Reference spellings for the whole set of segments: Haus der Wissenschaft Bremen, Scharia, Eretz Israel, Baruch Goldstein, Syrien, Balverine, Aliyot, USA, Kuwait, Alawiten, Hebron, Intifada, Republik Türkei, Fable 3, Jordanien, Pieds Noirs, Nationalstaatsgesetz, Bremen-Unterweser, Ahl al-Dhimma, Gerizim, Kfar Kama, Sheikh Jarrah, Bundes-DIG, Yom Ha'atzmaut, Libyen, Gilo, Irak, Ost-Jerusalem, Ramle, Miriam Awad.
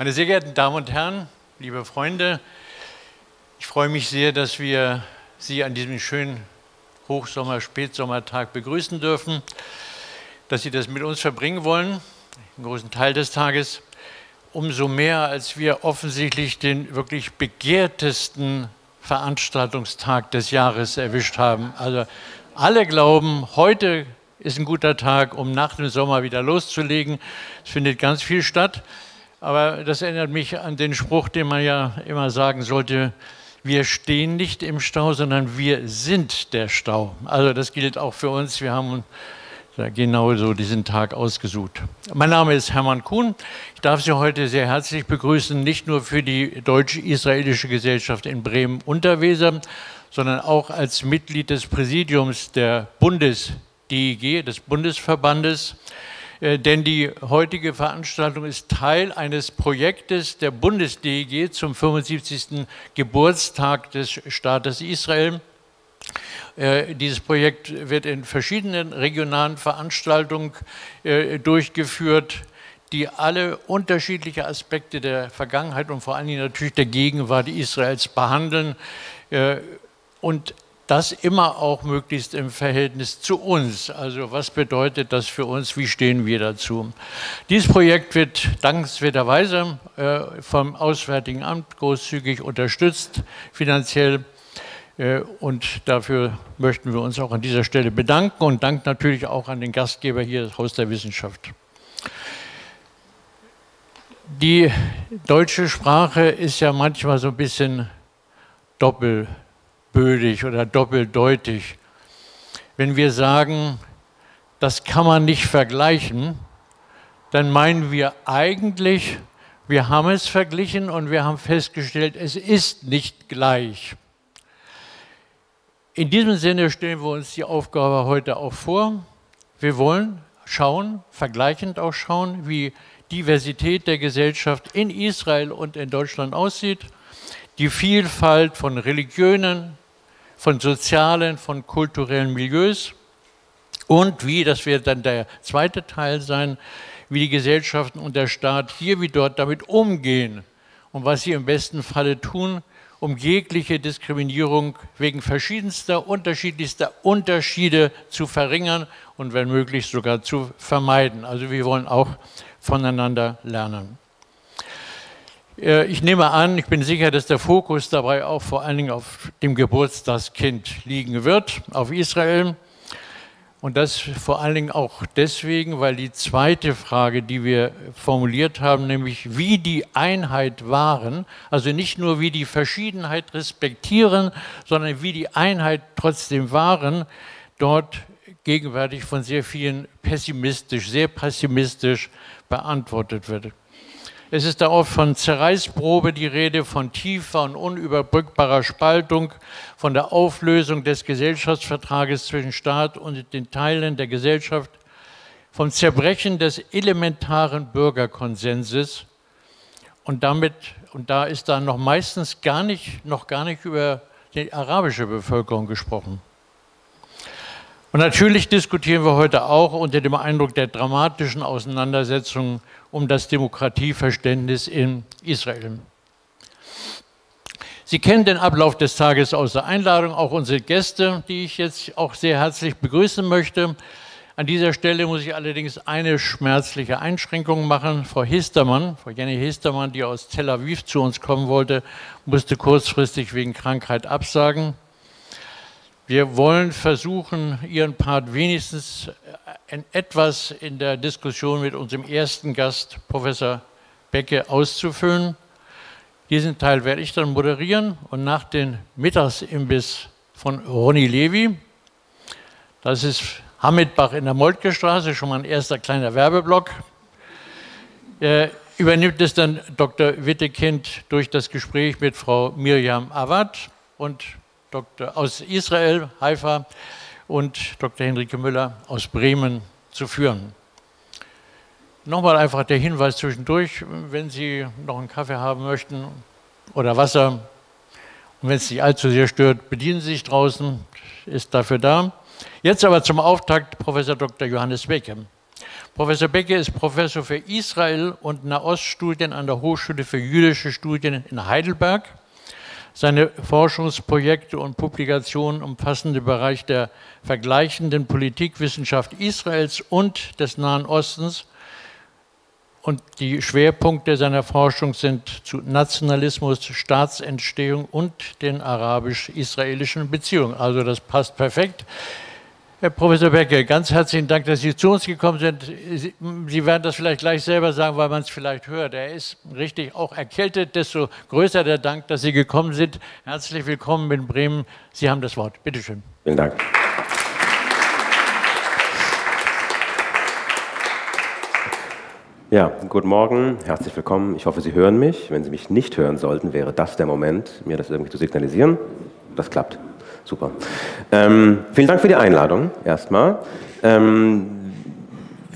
Meine sehr geehrten Damen und Herren, liebe Freunde, ich freue mich sehr, dass wir Sie an diesem schönen Hochsommer-, Spätsommertag begrüßen dürfen, dass Sie das mit uns verbringen wollen, einen großen Teil des Tages, umso mehr, als wir offensichtlich den wirklich begehrtesten Veranstaltungstag des Jahres erwischt haben. Also alle glauben, heute ist ein guter Tag, um nach dem Sommer wieder loszulegen. Es findet ganz viel statt, aber das erinnert mich an den Spruch, den man ja immer sagen sollte: Wir stehen nicht im Stau, sondern wir sind der Stau. Also das gilt auch für uns. Wir haben genau so diesen Tag ausgesucht. Mein Name ist Hermann Kuhn. Ich darf Sie heute sehr herzlich begrüßen, nicht nur für die Deutsch-Israelische Gesellschaft in Bremen-Unterweser, sondern auch als Mitglied des Präsidiums der Bundes-DIG, des Bundesverbandes. Denn die heutige Veranstaltung ist Teil eines Projektes der Bundes-DIG zum 75. Geburtstag des Staates Israel. Dieses Projekt wird in verschiedenen regionalen Veranstaltungen durchgeführt, die alle unterschiedliche Aspekte der Vergangenheit und vor allen Dingen natürlich der Gegenwart Israels behandeln und das immer auch möglichst im Verhältnis zu uns. Also was bedeutet das für uns, wie stehen wir dazu? Dieses Projekt wird dankenswerterweise vom Auswärtigen Amt großzügig unterstützt, finanziell. Und dafür möchten wir uns auch an dieser Stelle bedanken und dank natürlich auch an den Gastgeber hier, das Haus der Wissenschaft. Die deutsche Sprache ist ja manchmal so ein bisschen doppelbödig oder doppeldeutig. Wenn wir sagen, das kann man nicht vergleichen, dann meinen wir eigentlich, wir haben es verglichen und wir haben festgestellt, es ist nicht gleich. In diesem Sinne stellen wir uns die Aufgabe heute auch vor. Wir wollen schauen, vergleichend auch schauen, wie Diversität der Gesellschaft in Israel und in Deutschland aussieht. Die Vielfalt von Religionen, von sozialen, von kulturellen Milieus und wie, das wird dann der zweite Teil sein, wie die Gesellschaften und der Staat hier wie dort damit umgehen und was sie im besten Falle tun, um jegliche Diskriminierung wegen verschiedenster, unterschiedlichster Unterschiede zu verringern und wenn möglich sogar zu vermeiden. Also wir wollen auch voneinander lernen. Ich nehme an, ich bin sicher, dass der Fokus dabei auch vor allen Dingen auf dem Geburtstagskind liegen wird, auf Israel. Und das vor allen Dingen auch deswegen, weil die zweite Frage, die wir formuliert haben, nämlich wie die Einheit wahren, also nicht nur wie die Verschiedenheit respektieren, sondern wie die Einheit trotzdem wahren, dort gegenwärtig von sehr vielen pessimistisch, sehr pessimistisch beantwortet wird. Es ist da oft von Zerreißprobe die Rede, von tiefer und unüberbrückbarer Spaltung, von der Auflösung des Gesellschaftsvertrages zwischen Staat und den Teilen der Gesellschaft, vom Zerbrechen des elementaren Bürgerkonsenses. Und da ist dann noch meistens noch gar nicht über die arabische Bevölkerung gesprochen. Und natürlich diskutieren wir heute auch unter dem Eindruck der dramatischen Auseinandersetzungen um das Demokratieverständnis in Israel. Sie kennen den Ablauf des Tages aus der Einladung, auch unsere Gäste, die ich jetzt auch sehr herzlich begrüßen möchte. An dieser Stelle muss ich allerdings eine schmerzliche Einschränkung machen. Frau Jenny Histermann, die aus Tel Aviv zu uns kommen wollte, musste kurzfristig wegen Krankheit absagen. Wir wollen versuchen, Ihren Part wenigstens etwas in der Diskussion mit unserem ersten Gast, Professor Becke, auszufüllen. Diesen Teil werde ich dann moderieren und nach dem Mittagsimbiss von Ronny Levy, das ist Hamidbach in der Moltke-Straße, schon mal ein erster kleiner Werbeblock, übernimmt es dann Dr. Wittekind durch das Gespräch mit Frau Miriam Awad und Dr. aus Israel, Haifa, und Dr. Henrike Müller aus Bremen zu führen. Nochmal einfach der Hinweis zwischendurch, wenn Sie noch einen Kaffee haben möchten oder Wasser, und wenn es nicht allzu sehr stört, bedienen Sie sich draußen, ist dafür da. Jetzt aber zum Auftakt Prof. Dr. Johannes Becke. Professor Becke ist Professor für Israel- und Nahoststudien an der Hochschule für jüdische Studien in Heidelberg. Seine Forschungsprojekte und Publikationen umfassen den Bereich der vergleichenden Politikwissenschaft Israels und des Nahen Ostens. Und die Schwerpunkte seiner Forschung sind zu Nationalismus, Staatsentstehung und den arabisch-israelischen Beziehungen. Also das passt perfekt. Herr Professor Becke, ganz herzlichen Dank, dass Sie zu uns gekommen sind. Sie werden das vielleicht gleich selber sagen, weil man es vielleicht hört. Er ist richtig auch erkältet, desto größer der Dank, dass Sie gekommen sind. Herzlich willkommen in Bremen. Sie haben das Wort. Bitte schön. Vielen Dank. Ja, guten Morgen, herzlich willkommen. Ich hoffe, Sie hören mich. Wenn Sie mich nicht hören sollten, wäre das der Moment, mir das irgendwie zu signalisieren. Das klappt. Super. Vielen Dank für die Einladung erstmal. Wir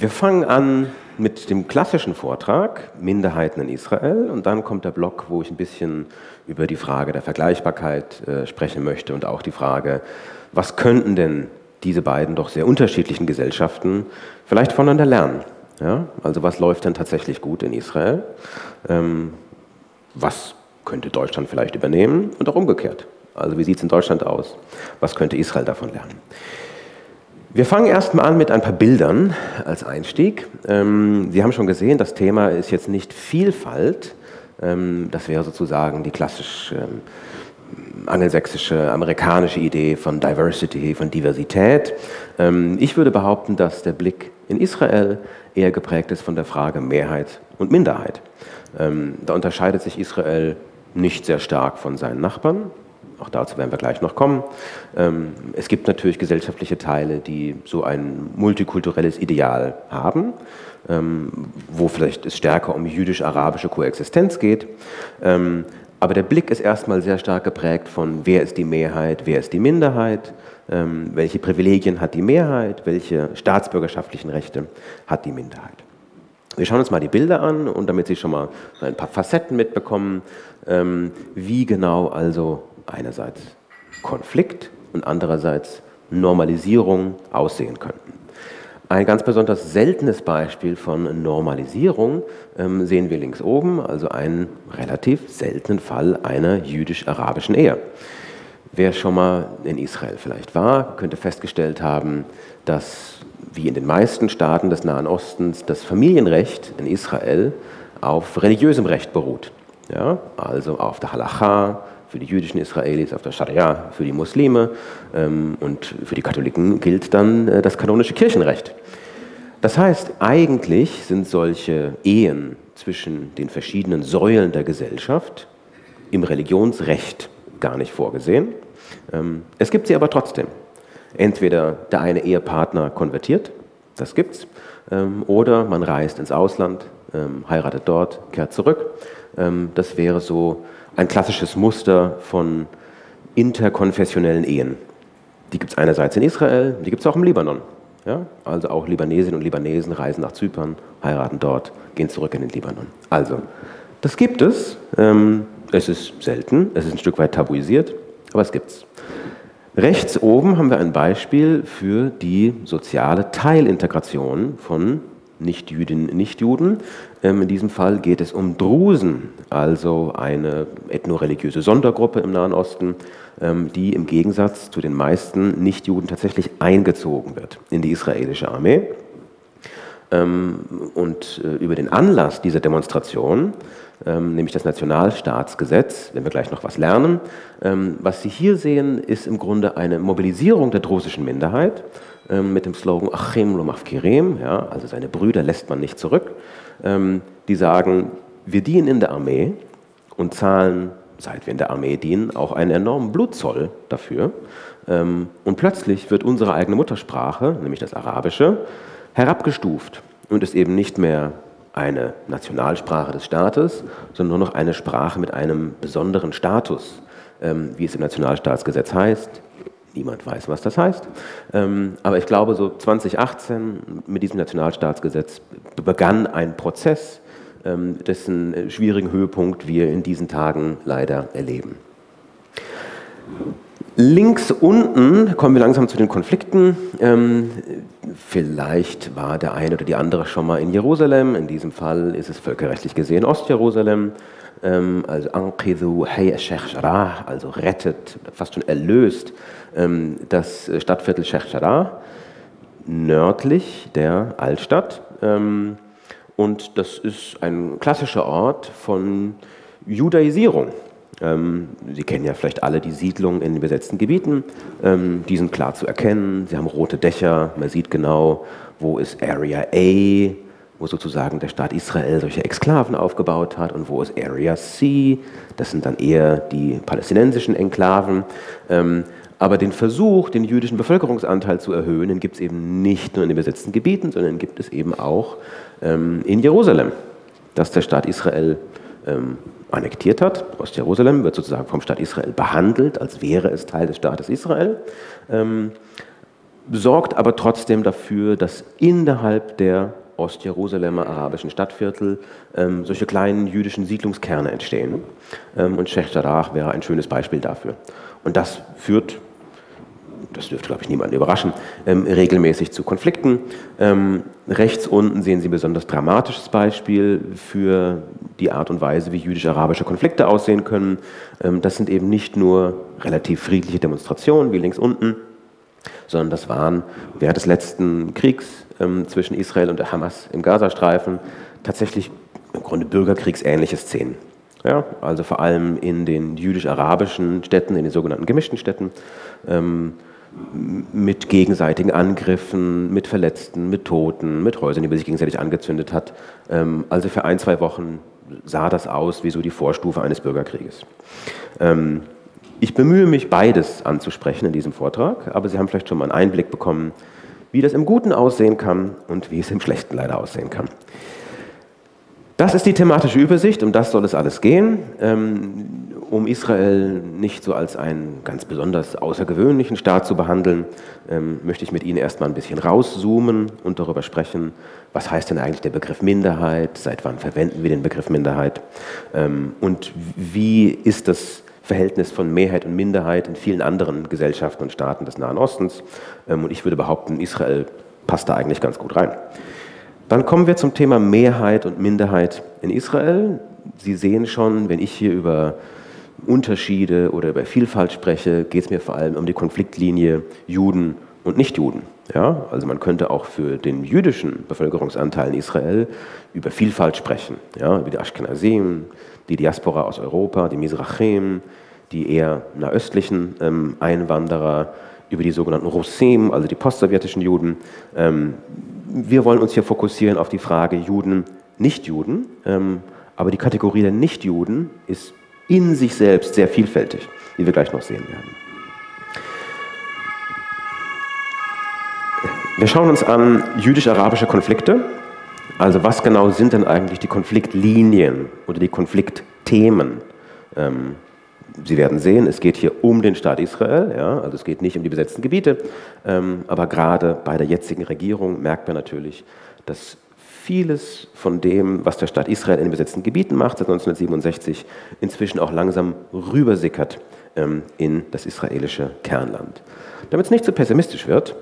fangen an mit dem klassischen Vortrag, Minderheiten in Israel, und dann kommt der Block, wo ich ein bisschen über die Frage der Vergleichbarkeit sprechen möchte und auch die Frage, was könnten denn diese beiden doch sehr unterschiedlichen Gesellschaften vielleicht voneinander lernen? Ja, also was läuft denn tatsächlich gut in Israel? Was könnte Deutschland vielleicht übernehmen und auch umgekehrt? Also wie sieht es in Deutschland aus? Was könnte Israel davon lernen? Wir fangen erstmal an mit ein paar Bildern als Einstieg. Sie haben schon gesehen, das Thema ist jetzt nicht Vielfalt. Das wäre sozusagen die klassisch angelsächsische, amerikanische Idee von Diversity, von Diversität. Ich würde behaupten, dass der Blick in Israel eher geprägt ist von der Frage Mehrheit und Minderheit. Da unterscheidet sich Israel nicht sehr stark von seinen Nachbarn. Auch dazu werden wir gleich noch kommen. Es gibt natürlich gesellschaftliche Teile, die so ein multikulturelles Ideal haben, wo vielleicht es stärker um jüdisch-arabische Koexistenz geht. Aber der Blick ist erstmal sehr stark geprägt von, wer ist die Mehrheit, wer ist die Minderheit, welche Privilegien hat die Mehrheit, welche staatsbürgerschaftlichen Rechte hat die Minderheit. Wir schauen uns mal die Bilder an, und damit Sie schon mal ein paar Facetten mitbekommen, wie genau also einerseits Konflikt und andererseits Normalisierung aussehen könnten. Ein ganz besonders seltenes Beispiel von Normalisierung sehen wir links oben, also einen relativ seltenen Fall einer jüdisch-arabischen Ehe. Wer schon mal in Israel vielleicht war, könnte festgestellt haben, dass wie in den meisten Staaten des Nahen Ostens das Familienrecht in Israel auf religiösem Recht beruht. Ja, also auf der Halacha für die jüdischen Israelis, auf der Scharia für die Muslime, und für die Katholiken gilt dann das kanonische Kirchenrecht. Das heißt, eigentlich sind solche Ehen zwischen den verschiedenen Säulen der Gesellschaft im Religionsrecht gar nicht vorgesehen. Es gibt sie aber trotzdem. Entweder der eine Ehepartner konvertiert, das gibt's, oder man reist ins Ausland, heiratet dort, kehrt zurück. Das wäre so ein klassisches Muster von interkonfessionellen Ehen. Die gibt es einerseits in Israel, die gibt es auch im Libanon. Ja? Also auch Libanesinnen und Libanesen reisen nach Zypern, heiraten dort, gehen zurück in den Libanon. Also, das gibt es. Es ist selten, es ist ein Stück weit tabuisiert, aber es gibt es. Rechts oben haben wir ein Beispiel für die soziale Teilintegration von Nichtjüdinnen und Nichtjuden. In diesem Fall geht es um Drusen, also eine ethnoreligiöse Sondergruppe im Nahen Osten, die im Gegensatz zu den meisten Nichtjuden tatsächlich eingezogen wird in die israelische Armee. Und über den Anlass dieser Demonstration, nämlich das Nationalstaatsgesetz, wenn wir gleich noch was lernen, was Sie hier sehen, ist im Grunde eine Mobilisierung der drusischen Minderheit mit dem Slogan Achim lo mafkirim, ja, also seine Brüder lässt man nicht zurück. Die sagen, wir dienen in der Armee und zahlen, seit wir in der Armee dienen, auch einen enormen Blutzoll dafür. Und plötzlich wird unsere eigene Muttersprache, nämlich das Arabische, herabgestuft und ist eben nicht mehr eine Nationalsprache des Staates, sondern nur noch eine Sprache mit einem besonderen Status, wie es im Nationalstaatsgesetz heißt. Niemand weiß, was das heißt. Aber ich glaube, so 2018 mit diesem Nationalstaatsgesetz begann ein Prozess, dessen schwierigen Höhepunkt wir in diesen Tagen leider erleben. Links unten kommen wir langsam zu den Konflikten. Vielleicht war der eine oder die andere schon mal in Jerusalem. In diesem Fall ist es völkerrechtlich gesehen Ost-Jerusalem. Also Anqidhu Hayy Sheikh Jarrah, also rettet, fast schon erlöst, das Stadtviertel Sheikh Jarrah, nördlich der Altstadt. Und das ist ein klassischer Ort von Judaisierung. Sie kennen ja vielleicht alle die Siedlungen in den besetzten Gebieten. Die sind klar zu erkennen, sie haben rote Dächer, man sieht genau, wo ist Area A, wo sozusagen der Staat Israel solche Exklaven aufgebaut hat, und wo ist Area C, das sind dann eher die palästinensischen Enklaven. Aber den Versuch, den jüdischen Bevölkerungsanteil zu erhöhen, den gibt es eben nicht nur in den besetzten Gebieten, sondern gibt es eben auch in Jerusalem, dass der Staat Israel annektiert hat. Ost-Jerusalem wird sozusagen vom Staat Israel behandelt, als wäre es Teil des Staates Israel, sorgt aber trotzdem dafür, dass innerhalb der Ost-Jerusalemer arabischen Stadtviertel solche kleinen jüdischen Siedlungskerne entstehen. Und Sheikh Jarrah wäre ein schönes Beispiel dafür. Und das führt, das dürfte, glaube ich, niemanden überraschen, regelmäßig zu Konflikten. Rechts unten sehen Sie ein besonders dramatisches Beispiel für die Art und Weise, wie jüdisch-arabische Konflikte aussehen können. Das sind eben nicht nur relativ friedliche Demonstrationen, wie links unten, sondern das waren während des letzten Kriegs zwischen Israel und der Hamas im Gazastreifen tatsächlich im Grunde bürgerkriegsähnliche Szenen. Ja, also vor allem in den jüdisch-arabischen Städten, in den sogenannten gemischten Städten, mit gegenseitigen Angriffen, mit Verletzten, mit Toten, mit Häusern, die man sich gegenseitig angezündet hat. Also für ein, zwei Wochen sah das aus wie so die Vorstufe eines Bürgerkrieges. Ich bemühe mich, beides anzusprechen in diesem Vortrag, aber Sie haben vielleicht schon mal einen Einblick bekommen, wie das im Guten aussehen kann und wie es im Schlechten leider aussehen kann. Das ist die thematische Übersicht, um das soll es alles gehen, um Israel nicht so als einen ganz besonders außergewöhnlichen Staat zu behandeln, möchte ich mit Ihnen erstmal ein bisschen rauszoomen und darüber sprechen, was heißt denn eigentlich der Begriff Minderheit, seit wann verwenden wir den Begriff Minderheit und wie ist das Verhältnis von Mehrheit und Minderheit in vielen anderen Gesellschaften und Staaten des Nahen Ostens, und ich würde behaupten, Israel passt da eigentlich ganz gut rein. Dann kommen wir zum Thema Mehrheit und Minderheit in Israel. Sie sehen schon, wenn ich hier über Unterschiede oder über Vielfalt spreche, geht es mir vor allem um die Konfliktlinie Juden und Nichtjuden. Ja? Also man könnte auch für den jüdischen Bevölkerungsanteil in Israel über Vielfalt sprechen. Ja? Über die Ashkenazim, die Diaspora aus Europa, die Mizrachim, die eher nahöstlichen Einwanderer, über die sogenannten Russim, also die postsowjetischen Juden. Wir wollen uns hier fokussieren auf die Frage Juden, Nichtjuden, aber die Kategorie der Nichtjuden ist in sich selbst sehr vielfältig, wie wir gleich noch sehen werden. Wir schauen uns an jüdisch-arabische Konflikte, also was genau sind denn eigentlich die Konfliktlinien oder die Konfliktthemen? Sie werden sehen, es geht hier um den Staat Israel, ja, also es geht nicht um die besetzten Gebiete, aber gerade bei der jetzigen Regierung merkt man natürlich, dass vieles von dem, was der Staat Israel in den besetzten Gebieten macht, seit 1967, inzwischen auch langsam rübersickert in das israelische Kernland. Damit es nicht zu pessimistisch wird,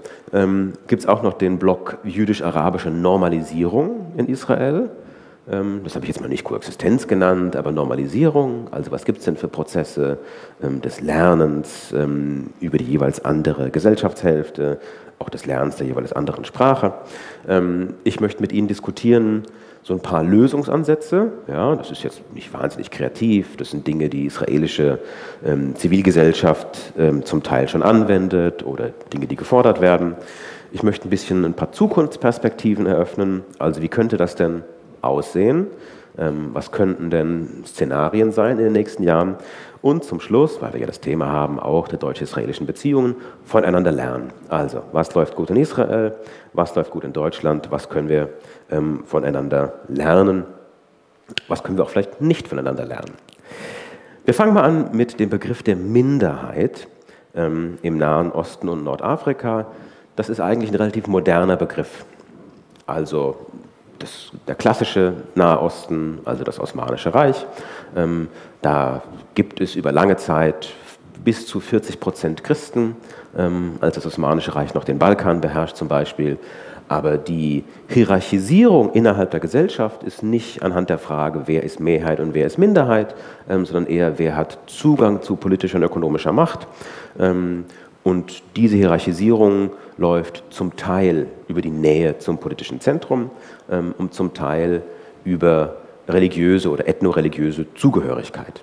gibt es auch noch den Block jüdisch-arabische Normalisierung in Israel. Das habe ich jetzt mal nicht Koexistenz genannt, aber Normalisierung, also was gibt es denn für Prozesse des Lernens über die jeweils andere Gesellschaftshälfte, auch des Lernens der jeweils anderen Sprache. Ich möchte mit Ihnen diskutieren so ein paar Lösungsansätze, ja, das ist jetzt nicht wahnsinnig kreativ, das sind Dinge, die israelische Zivilgesellschaft zum Teil schon anwendet oder Dinge, die gefordert werden. Ich möchte ein bisschen ein paar Zukunftsperspektiven eröffnen, also wie könnte das denn aussehen? Was könnten denn Szenarien sein in den nächsten Jahren? Und zum Schluss, weil wir ja das Thema haben, auch der deutsch-israelischen Beziehungen, voneinander lernen. Also, was läuft gut in Israel? Was läuft gut in Deutschland? Was können wir voneinander lernen? Was können wir auch vielleicht nicht voneinander lernen? Wir fangen mal an mit dem Begriff der Minderheit im Nahen Osten und Nordafrika. Das ist eigentlich ein relativ moderner Begriff. Also, der klassische Nahe Osten, also das Osmanische Reich, da gibt es über lange Zeit bis zu 40% Christen, als das Osmanische Reich noch den Balkan beherrscht zum Beispiel. Aber die Hierarchisierung innerhalb der Gesellschaft ist nicht anhand der Frage, wer ist Mehrheit und wer ist Minderheit, sondern eher, wer hat Zugang zu politischer und ökonomischer Macht. Und diese Hierarchisierung läuft zum Teil über die Nähe zum politischen Zentrum und zum Teil über religiöse oder ethnoreligiöse Zugehörigkeit.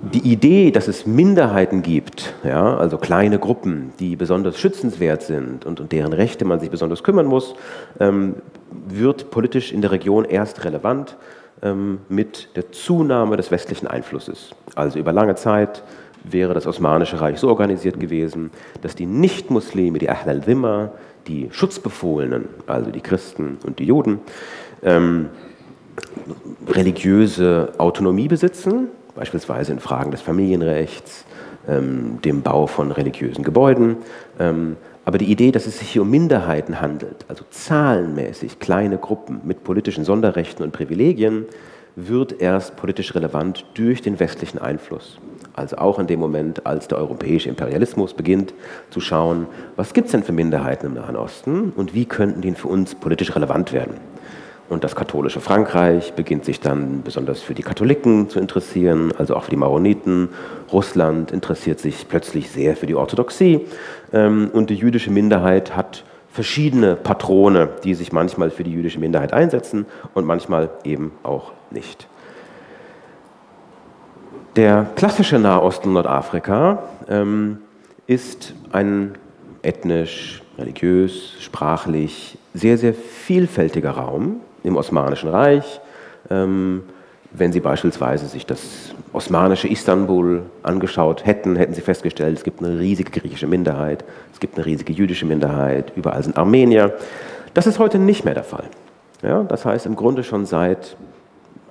Die Idee, dass es Minderheiten gibt, ja, also kleine Gruppen, die besonders schützenswert sind und um deren Rechte man sich besonders kümmern muss, wird politisch in der Region erst relevant mit der Zunahme des westlichen Einflusses. Also über lange Zeit wäre das Osmanische Reich so organisiert gewesen, dass die Nichtmuslime, die Ahl al-Dhimma, die Schutzbefohlenen, also die Christen und die Juden, religiöse Autonomie besitzen, beispielsweise in Fragen des Familienrechts, dem Bau von religiösen Gebäuden. Aber die Idee, dass es sich hier um Minderheiten handelt, also zahlenmäßig kleine Gruppen mit politischen Sonderrechten und Privilegien, wird erst politisch relevant durch den westlichen Einfluss. Also auch in dem Moment, als der europäische Imperialismus beginnt zu schauen, was gibt es denn für Minderheiten im Nahen Osten und wie könnten die für uns politisch relevant werden. Und das katholische Frankreich beginnt sich dann besonders für die Katholiken zu interessieren, also auch für die Maroniten. Russland interessiert sich plötzlich sehr für die Orthodoxie. Und die jüdische Minderheit hat verschiedene Patrone, die sich manchmal für die jüdische Minderheit einsetzen und manchmal eben auch nicht. Der klassische Nahosten Nordafrika ist ein ethnisch, religiös, sprachlich sehr, sehr vielfältiger Raum im Osmanischen Reich. Wenn Sie beispielsweise sich das osmanische Istanbul angeschaut hätten, hätten Sie festgestellt, es gibt eine riesige griechische Minderheit, es gibt eine riesige jüdische Minderheit, überall sind Armenier. Das ist heute nicht mehr der Fall. Ja, das heißt, im Grunde schon seit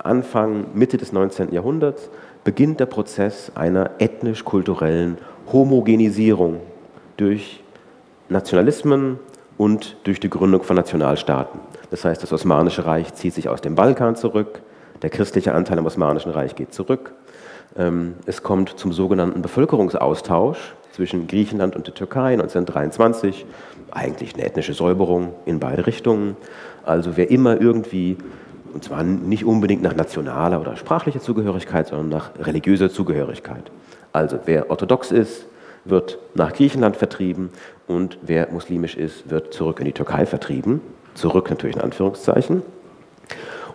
Anfang, Mitte des 19. Jahrhunderts beginnt der Prozess einer ethnisch-kulturellen Homogenisierung durch Nationalismen und durch die Gründung von Nationalstaaten. Das heißt, das Osmanische Reich zieht sich aus dem Balkan zurück, der christliche Anteil im Osmanischen Reich geht zurück. Es kommt zum sogenannten Bevölkerungsaustausch zwischen Griechenland und der Türkei 1923, eigentlich eine ethnische Säuberung in beide Richtungen. Also wer immer irgendwie, und zwar nicht unbedingt nach nationaler oder sprachlicher Zugehörigkeit, sondern nach religiöser Zugehörigkeit. Also wer orthodox ist, wird nach Griechenland vertrieben und wer muslimisch ist, wird zurück in die Türkei vertrieben. Zurück natürlich in Anführungszeichen.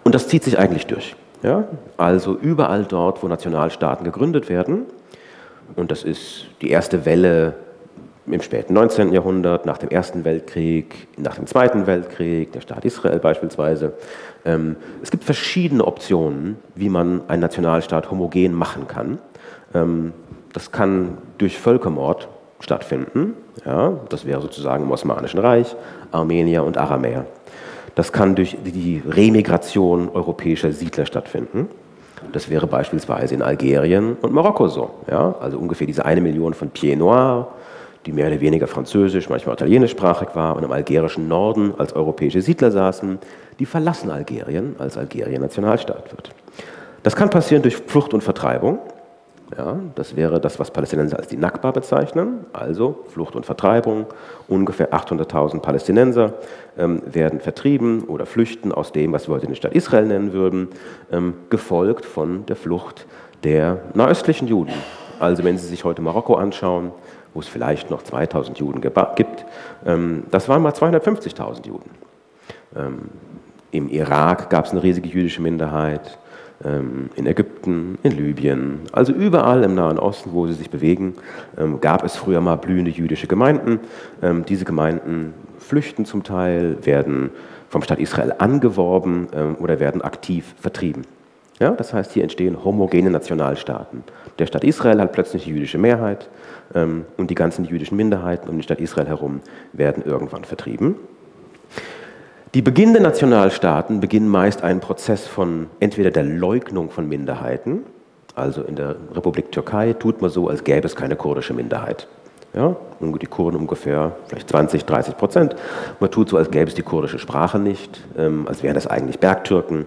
Und das zieht sich eigentlich durch. Ja? Also überall dort, wo Nationalstaaten gegründet werden, und das ist die erste Welle im späten 19. Jahrhundert, nach dem Ersten Weltkrieg, nach dem Zweiten Weltkrieg, der Staat Israel beispielsweise. Es gibt verschiedene Optionen, wie man einen Nationalstaat homogen machen kann. Das kann durch Völkermord stattfinden, ja, das wäre sozusagen im Osmanischen Reich, Armenier und Aramäer. Das kann durch die Remigration europäischer Siedler stattfinden. Das wäre beispielsweise in Algerien und Marokko so. Ja, also ungefähr diese 1 Million von Pieds Noirs, die mehr oder weniger französisch, manchmal italienischsprachig war und im algerischen Norden als europäische Siedler saßen, die verlassen Algerien, als Algerien Nationalstaat wird. Das kann passieren durch Flucht und Vertreibung. Ja, das wäre das, was Palästinenser als die Nakba bezeichnen, also Flucht und Vertreibung. Ungefähr 800.000 Palästinenser werden vertrieben oder flüchten aus dem, was wir heute den Staat Israel nennen würden, gefolgt von der Flucht der nahöstlichen Juden. Also wenn Sie sich heute Marokko anschauen, wo es vielleicht noch 2.000 Juden gibt, das waren mal 250.000 Juden. Im Irak gab es eine riesige jüdische Minderheit, in Ägypten, in Libyen, also überall im Nahen Osten, wo sie sich bewegen, gab es früher mal blühende jüdische Gemeinden. Diese Gemeinden flüchten zum Teil, werden vom Staat Israel angeworben oder werden aktiv vertrieben. Ja, das heißt, hier entstehen homogene Nationalstaaten. Der Staat Israel hat plötzlich eine jüdische Mehrheit und die ganzen jüdischen Minderheiten um den Staat Israel herum werden irgendwann vertrieben. Die beginnenden Nationalstaaten beginnen meist einen Prozess von entweder der Leugnung von Minderheiten, also in der Republik Türkei tut man so, als gäbe es keine kurdische Minderheit. Ja, die Kurden ungefähr vielleicht 20–30%. Man tut so, als gäbe es die kurdische Sprache nicht, als wären das eigentlich Bergtürken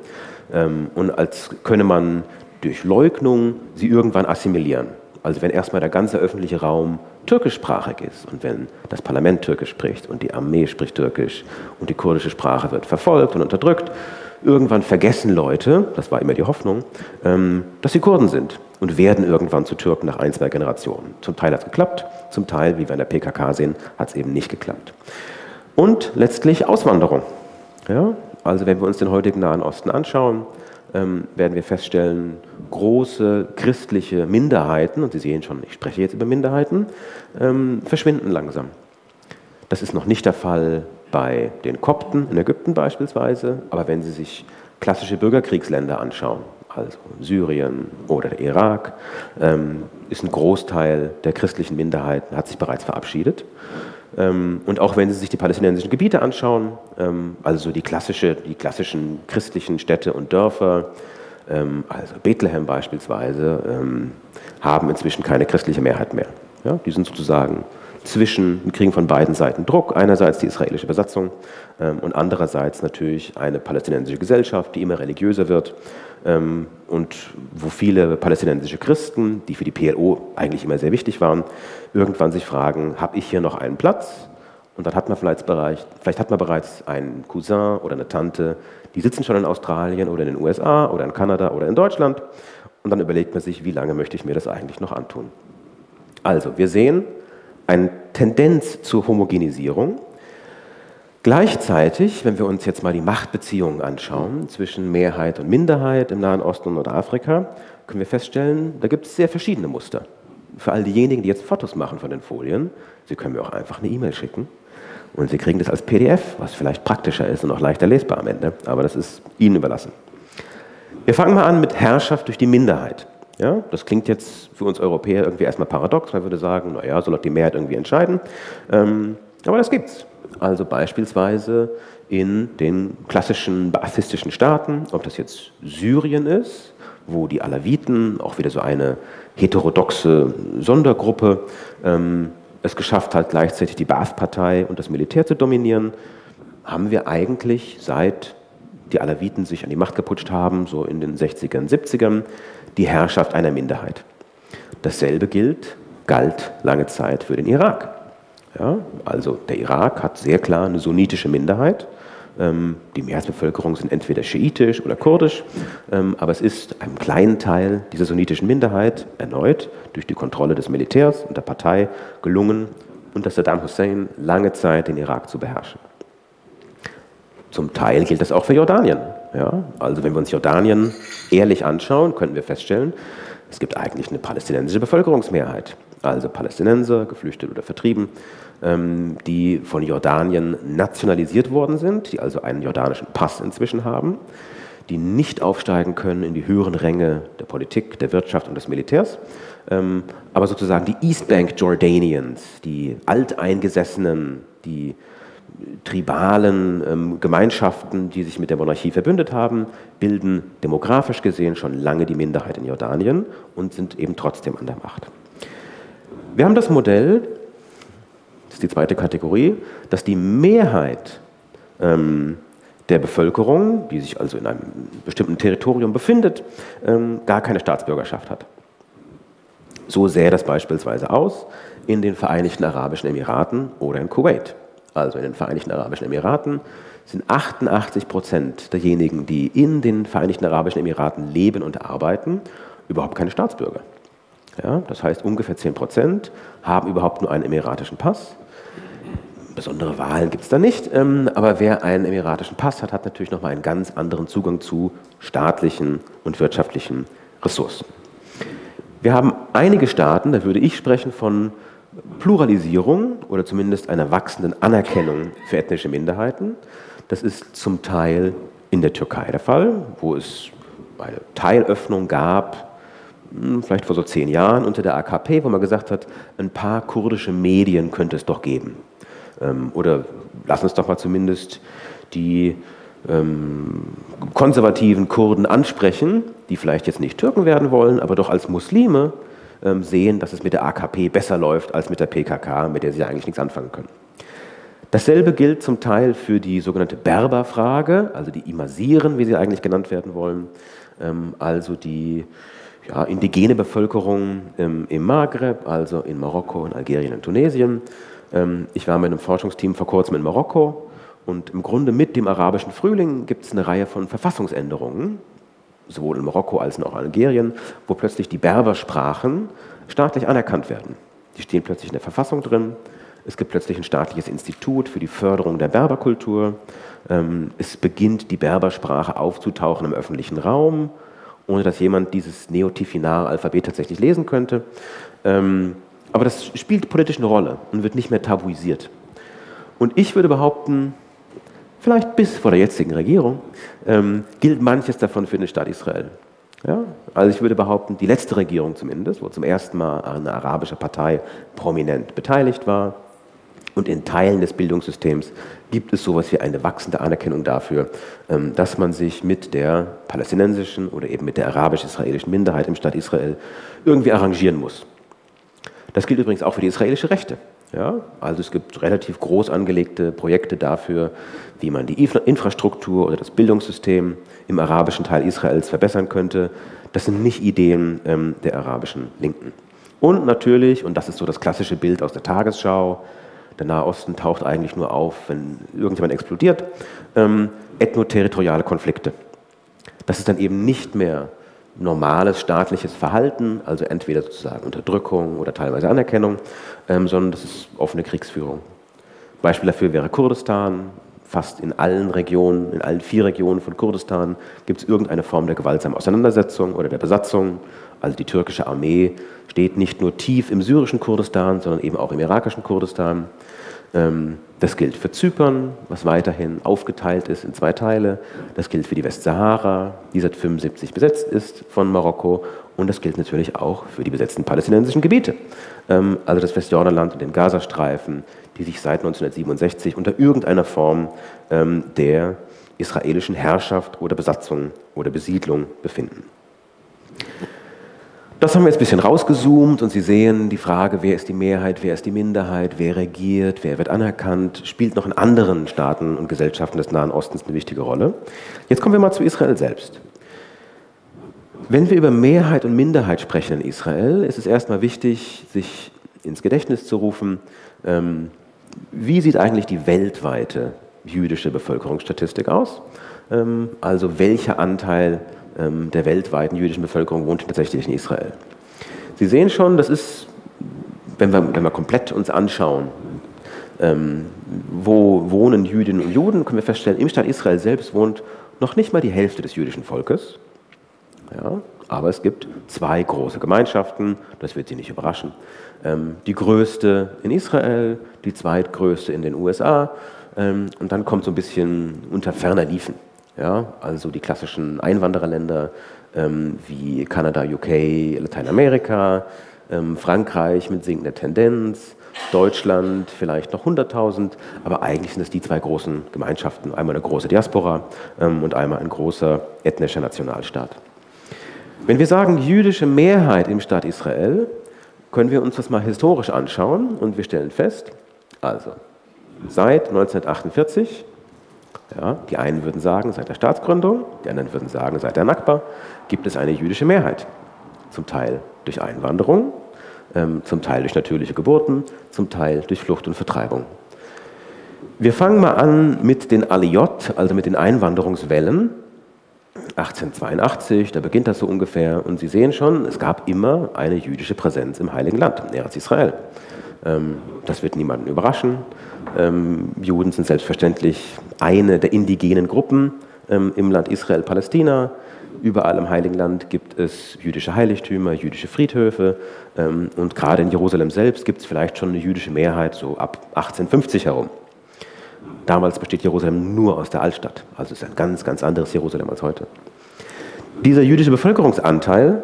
und als könne man durch Leugnung sie irgendwann assimilieren. Also wenn erstmal der ganze öffentliche Raum türkischsprachig ist und wenn das Parlament türkisch spricht und die Armee spricht türkisch und die kurdische Sprache wird verfolgt und unterdrückt, irgendwann vergessen Leute, das war immer die Hoffnung, dass sie Kurden sind und werden irgendwann zu Türken nach ein, zwei Generationen. Zum Teil hat es geklappt, zum Teil, wie wir in der PKK sehen, hat es eben nicht geklappt. Und letztlich Auswanderung. Ja? Also wenn wir uns den heutigen Nahen Osten anschauen, werden wir feststellen, große christliche Minderheiten, und Sie sehen schon, ich spreche jetzt über Minderheiten, verschwinden langsam. Das ist noch nicht der Fall bei den Kopten in Ägypten beispielsweise, aber wenn Sie sich klassische Bürgerkriegsländer anschauen, also Syrien oder der Irak, ist ein Großteil der christlichen Minderheiten, hat sich bereits verabschiedet. Und auch wenn Sie sich die palästinensischen Gebiete anschauen, also die klassischen christlichen Städte und Dörfer, also Bethlehem beispielsweise, haben inzwischen keine christliche Mehrheit mehr. Ja, die sind sozusagen die kriegen von beiden Seiten Druck, einerseits die israelische Besatzung und andererseits natürlich eine palästinensische Gesellschaft, die immer religiöser wird und wo viele palästinensische Christen, die für die PLO eigentlich immer sehr wichtig waren, irgendwann sich fragen, habe ich hier noch einen Platz? Und dann hat man vielleicht bereits einen Cousin oder eine Tante, die sitzen schon in Australien oder in den USA oder in Kanada oder in Deutschland und dann überlegt man sich, wie lange möchte ich mir das eigentlich noch antun? Also, wir sehen eine Tendenz zur Homogenisierung. Gleichzeitig, wenn wir uns jetzt mal die Machtbeziehungen anschauen zwischen Mehrheit und Minderheit im Nahen Osten und Nordafrika, können wir feststellen, da gibt es sehr verschiedene Muster. Für all diejenigen, die jetzt Fotos machen von den Folien, Sie können mir auch einfach eine E-Mail schicken und Sie kriegen das als PDF, was vielleicht praktischer ist und auch leichter lesbar am Ende, aber das ist Ihnen überlassen. Wir fangen mal an mit Herrschaft durch die Minderheit. Ja, das klingt jetzt für uns Europäer irgendwie erstmal paradox, man würde sagen, naja, soll doch die Mehrheit irgendwie entscheiden. Aber das gibt's. Also beispielsweise in den klassischen baathistischen Staaten, ob das jetzt Syrien ist, wo die Alawiten, auch wieder so eine heterodoxe Sondergruppe, es geschafft hat, gleichzeitig die Baath-Partei und das Militär zu dominieren, haben wir eigentlich seit die Alawiten sich an die Macht geputscht haben, so in den 60ern, 70ern, die Herrschaft einer Minderheit. Dasselbe galt lange Zeit für den Irak. Ja, also der Irak hat sehr klar eine sunnitische Minderheit. Die Mehrheitsbevölkerung sind entweder schiitisch oder kurdisch, aber es ist einem kleinen Teil dieser sunnitischen Minderheit erneut durch die Kontrolle des Militärs und der Partei gelungen, unter Saddam Hussein lange Zeit den Irak zu beherrschen. Zum Teil gilt das auch für Jordanien. Ja, also wenn wir uns Jordanien ehrlich anschauen, können wir feststellen, es gibt eigentlich eine palästinensische Bevölkerungsmehrheit. Also Palästinenser, geflüchtet oder vertrieben, die von Jordanien nationalisiert worden sind, die also einen jordanischen Pass inzwischen haben, die nicht aufsteigen können in die höheren Ränge der Politik, der Wirtschaft und des Militärs, aber sozusagen die East Bank Jordanians, die Alteingesessenen, die tribalen Gemeinschaften, die sich mit der Monarchie verbündet haben, bilden demografisch gesehen schon lange die Minderheit in Jordanien und sind eben trotzdem an der Macht. Wir haben das Modell, das ist die zweite Kategorie, dass die Mehrheit der Bevölkerung, die sich also in einem bestimmten Territorium befindet, gar keine Staatsbürgerschaft hat. So sähe das beispielsweise aus in den Vereinigten Arabischen Emiraten oder in Kuwait. Also in den Vereinigten Arabischen Emiraten sind 88% derjenigen, die in den Vereinigten Arabischen Emiraten leben und arbeiten, überhaupt keine Staatsbürger. Ja, das heißt, ungefähr 10% haben überhaupt nur einen emiratischen Pass. Besondere Wahlen gibt es da nicht, aber wer einen emiratischen Pass hat, hat natürlich nochmal einen ganz anderen Zugang zu staatlichen und wirtschaftlichen Ressourcen. Wir haben einige Staaten, da würde ich sprechen von Pluralisierung oder zumindest einer wachsenden Anerkennung für ethnische Minderheiten. Das ist zum Teil in der Türkei der Fall, wo es eine Teilöffnung gab, vielleicht vor so 10 Jahren unter der AKP, wo man gesagt hat, ein paar kurdische Medien könnte es doch geben. Oder lass uns doch mal zumindest die konservativen Kurden ansprechen, die vielleicht jetzt nicht Türken werden wollen, aber doch als Muslime sehen, dass es mit der AKP besser läuft als mit der PKK, mit der sie eigentlich nichts anfangen können. Dasselbe gilt zum Teil für die sogenannte Berberfrage, also die Imasiren, wie sie eigentlich genannt werden wollen, also die indigene Bevölkerung im Maghreb, also in Marokko, in Algerien und Tunesien. Ich war mit einem Forschungsteam vor kurzem in Marokko und im Grunde mit dem arabischen Frühling gibt es eine Reihe von Verfassungsänderungen, sowohl in Marokko als auch in Algerien, wo plötzlich die Berbersprachen staatlich anerkannt werden. Die stehen plötzlich in der Verfassung drin. Es gibt plötzlich ein staatliches Institut für die Förderung der Berberkultur. Es beginnt, die Berbersprache aufzutauchen im öffentlichen Raum, ohne dass jemand dieses neotifinare Alphabet tatsächlich lesen könnte. Aber das spielt politisch eine Rolle und wird nicht mehr tabuisiert. Und ich würde behaupten, vielleicht bis vor der jetzigen Regierung, gilt manches davon für den Staat Israel. Ja? Also ich würde behaupten, die letzte Regierung zumindest, wo zum ersten Mal eine arabische Partei prominent beteiligt war, und in Teilen des Bildungssystems gibt es sowas wie eine wachsende Anerkennung dafür, dass man sich mit der palästinensischen oder eben mit der arabisch-israelischen Minderheit im Staat Israel irgendwie arrangieren muss. Das gilt übrigens auch für die israelische Rechte. Ja, also es gibt relativ groß angelegte Projekte dafür, wie man die Infrastruktur oder das Bildungssystem im arabischen Teil Israels verbessern könnte. Das sind nicht Ideen der arabischen Linken. Und natürlich, und das ist so das klassische Bild aus der Tagesschau, der Nahe Osten taucht eigentlich nur auf, wenn irgendjemand explodiert, ethnoterritoriale Konflikte. Das ist dann eben nicht mehr normales staatliches Verhalten, also entweder sozusagen Unterdrückung oder teilweise Anerkennung, sondern das ist offene Kriegsführung. Beispiel dafür wäre Kurdistan. Fast in allen Regionen, in allen 4 Regionen von Kurdistan gibt es irgendeine Form der gewaltsamen Auseinandersetzung oder der Besatzung. Also die türkische Armee steht nicht nur tief im syrischen Kurdistan, sondern eben auch im irakischen Kurdistan. Das gilt für Zypern, was weiterhin aufgeteilt ist in 2 Teile. Das gilt für die Westsahara, die seit 1975 besetzt ist von Marokko. Und das gilt natürlich auch für die besetzten palästinensischen Gebiete. Also das Westjordanland und den Gazastreifen, die sich seit 1967 unter irgendeiner Form der israelischen Herrschaft oder Besatzung oder Besiedlung befinden. Das haben wir jetzt ein bisschen rausgezoomt und Sie sehen, die Frage, wer ist die Mehrheit, wer ist die Minderheit, wer regiert, wer wird anerkannt, spielt noch in anderen Staaten und Gesellschaften des Nahen Ostens eine wichtige Rolle. Jetzt kommen wir mal zu Israel selbst. Wenn wir über Mehrheit und Minderheit sprechen in Israel, ist es erstmal wichtig, sich ins Gedächtnis zu rufen, wie sieht eigentlich die weltweite jüdische Bevölkerungsstatistik aus? Also welcher Anteil der weltweiten jüdischen Bevölkerung wohnt tatsächlich in Israel? Sie sehen schon, das ist, wenn wir komplett uns anschauen, wo wohnen Jüdinnen und Juden, können wir feststellen, im Staat Israel selbst wohnt noch nicht mal die Hälfte des jüdischen Volkes. Ja, aber es gibt 2 große Gemeinschaften, das wird Sie nicht überraschen. Die größte in Israel, die zweitgrößte in den USA und dann kommt so ein bisschen unter ferner Liefen. Ja, also die klassischen Einwandererländer wie Kanada, UK, Lateinamerika, Frankreich mit sinkender Tendenz, Deutschland vielleicht noch 100.000, aber eigentlich sind es die 2 großen Gemeinschaften, einmal eine große Diaspora und einmal ein großer ethnischer Nationalstaat. Wenn wir sagen, jüdische Mehrheit im Staat Israel, können wir uns das mal historisch anschauen und wir stellen fest, also seit 1948, ja, die einen würden sagen seit der Staatsgründung, die anderen würden sagen seit der Nakba, gibt es eine jüdische Mehrheit. Zum Teil durch Einwanderung, zum Teil durch natürliche Geburten, zum Teil durch Flucht und Vertreibung. Wir fangen mal an mit den Aliyot, also mit den Einwanderungswellen. 1882, da beginnt das so ungefähr und Sie sehen schon, es gab immer eine jüdische Präsenz im Heiligen Land, in Eretz Israel. Das wird niemanden überraschen. Juden sind selbstverständlich eine der indigenen Gruppen im Land Israel-Palästina. Überall im Heiligen Land gibt es jüdische Heiligtümer, jüdische Friedhöfe und gerade in Jerusalem selbst gibt es vielleicht schon eine jüdische Mehrheit, so ab 1850 herum. Damals besteht Jerusalem nur aus der Altstadt, also es ist ein ganz, ganz anderes Jerusalem als heute. Dieser jüdische Bevölkerungsanteil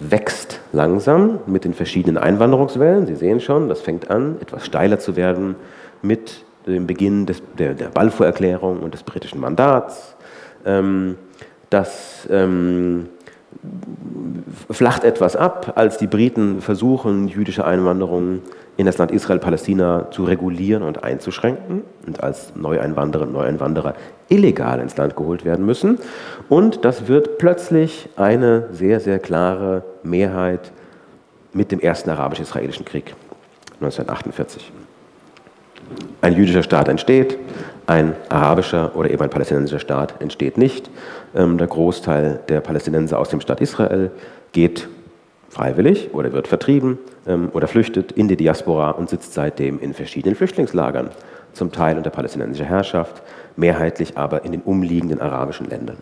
wächst langsam mit den verschiedenen Einwanderungswellen. Sie sehen schon, das fängt an, etwas steiler zu werden mit dem Beginn der Balfour-Erklärung und des britischen Mandats. Das flacht etwas ab, als die Briten versuchen, jüdische Einwanderung in das Land Israel-Palästina zu regulieren und einzuschränken und als Neueinwanderinnen und Neueinwanderer illegal ins Land geholt werden müssen. Und das wird plötzlich eine sehr, sehr klare Mehrheit mit dem ersten arabisch-israelischen Krieg 1948. Ein jüdischer Staat entsteht, ein arabischer oder eben ein palästinensischer Staat entsteht nicht. Der Großteil der Palästinenser aus dem Staat Israel geht freiwillig oder wird vertrieben oder flüchtet in die Diaspora und sitzt seitdem in verschiedenen Flüchtlingslagern, zum Teil unter palästinensischer Herrschaft, mehrheitlich aber in den umliegenden arabischen Ländern.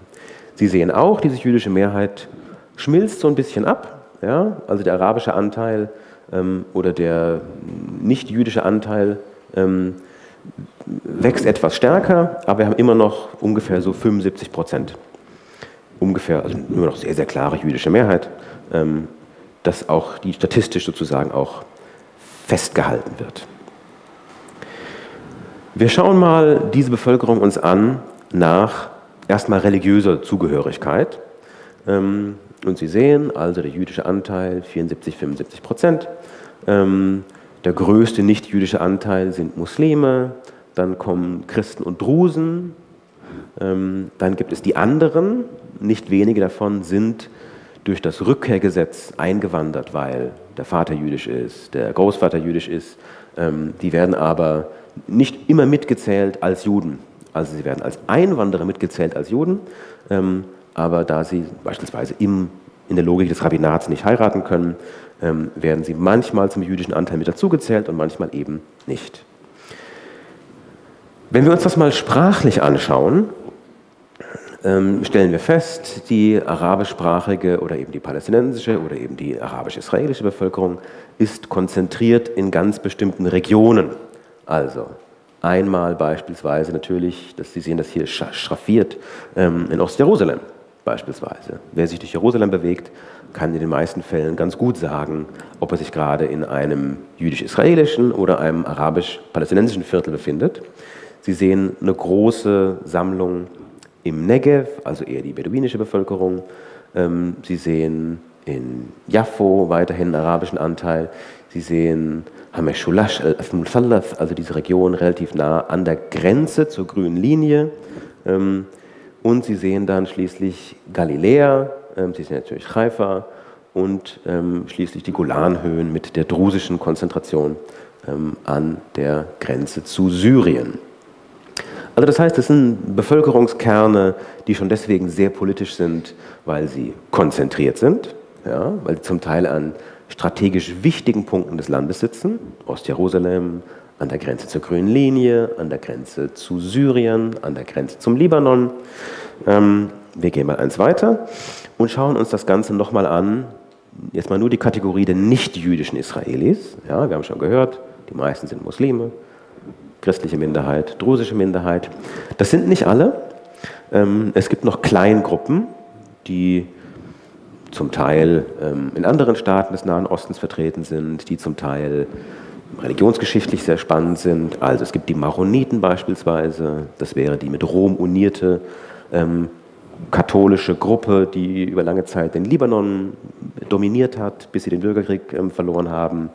Sie sehen auch, diese jüdische Mehrheit schmilzt so ein bisschen ab, ja? Also der arabische Anteil oder der nicht-jüdische Anteil wächst etwas stärker, aber wir haben immer noch ungefähr so 75%. Ungefähr, also nur noch sehr, sehr klare jüdische Mehrheit, dass auch die statistisch sozusagen auch festgehalten wird. Wir schauen mal diese Bevölkerung uns an nach erstmal religiöser Zugehörigkeit. Und Sie sehen, also der jüdische Anteil 74–75%. Der größte nicht-jüdische Anteil sind Muslime, dann kommen Christen und Drusen, dann gibt es die anderen, nicht wenige davon sind durch das Rückkehrgesetz eingewandert, weil der Vater jüdisch ist, der Großvater jüdisch ist, die werden aber nicht immer mitgezählt als Juden, also sie werden als Einwanderer mitgezählt als Juden, aber da sie beispielsweise in der Logik des Rabbinats nicht heiraten können, werden sie manchmal zum jüdischen Anteil mit dazugezählt und manchmal eben nicht. Wenn wir uns das mal sprachlich anschauen, stellen wir fest, die arabischsprachige oder eben die palästinensische oder eben die arabisch-israelische Bevölkerung ist konzentriert in ganz bestimmten Regionen. Also einmal beispielsweise natürlich, Sie sehen das hier schraffiert, in Ost-Jerusalem. Beispielsweise. Wer sich durch Jerusalem bewegt, kann in den meisten Fällen ganz gut sagen, ob er sich gerade in einem jüdisch-israelischen oder einem arabisch-palästinensischen Viertel befindet. Sie sehen eine große Sammlung im Negev, also eher die beduinische Bevölkerung. Sie sehen in Jaffo weiterhin einen arabischen Anteil. Sie sehen Hameshulash al-Athmuthallath, also diese Region relativ nah an der Grenze zur grünen Linie. Und Sie sehen dann schließlich Galiläa, Sie sehen natürlich Haifa und schließlich die Golanhöhen mit der drusischen Konzentration an der Grenze zu Syrien. Also das heißt, es sind Bevölkerungskerne, die schon deswegen sehr politisch sind, weil sie konzentriert sind, ja, weil sie zum Teil an strategisch wichtigen Punkten des Landes sitzen, Ost-Jerusalem, an der Grenze zur grünen Linie, an der Grenze zu Syrien, an der Grenze zum Libanon. Wir gehen mal eins weiter und schauen uns das Ganze nochmal an. Jetzt mal nur die Kategorie der nicht-jüdischen Israelis. Ja, wir haben schon gehört, die meisten sind Muslime, christliche Minderheit, drusische Minderheit. Das sind nicht alle. Es gibt noch Kleingruppen, die zum Teil in anderen Staaten des Nahen Ostens vertreten sind, die zum Teil religionsgeschichtlich sehr spannend sind. Also es gibt die Maroniten beispielsweise, das wäre die mit Rom unierte katholische Gruppe, die über lange Zeit den Libanon dominiert hat, bis sie den Bürgerkrieg verloren haben.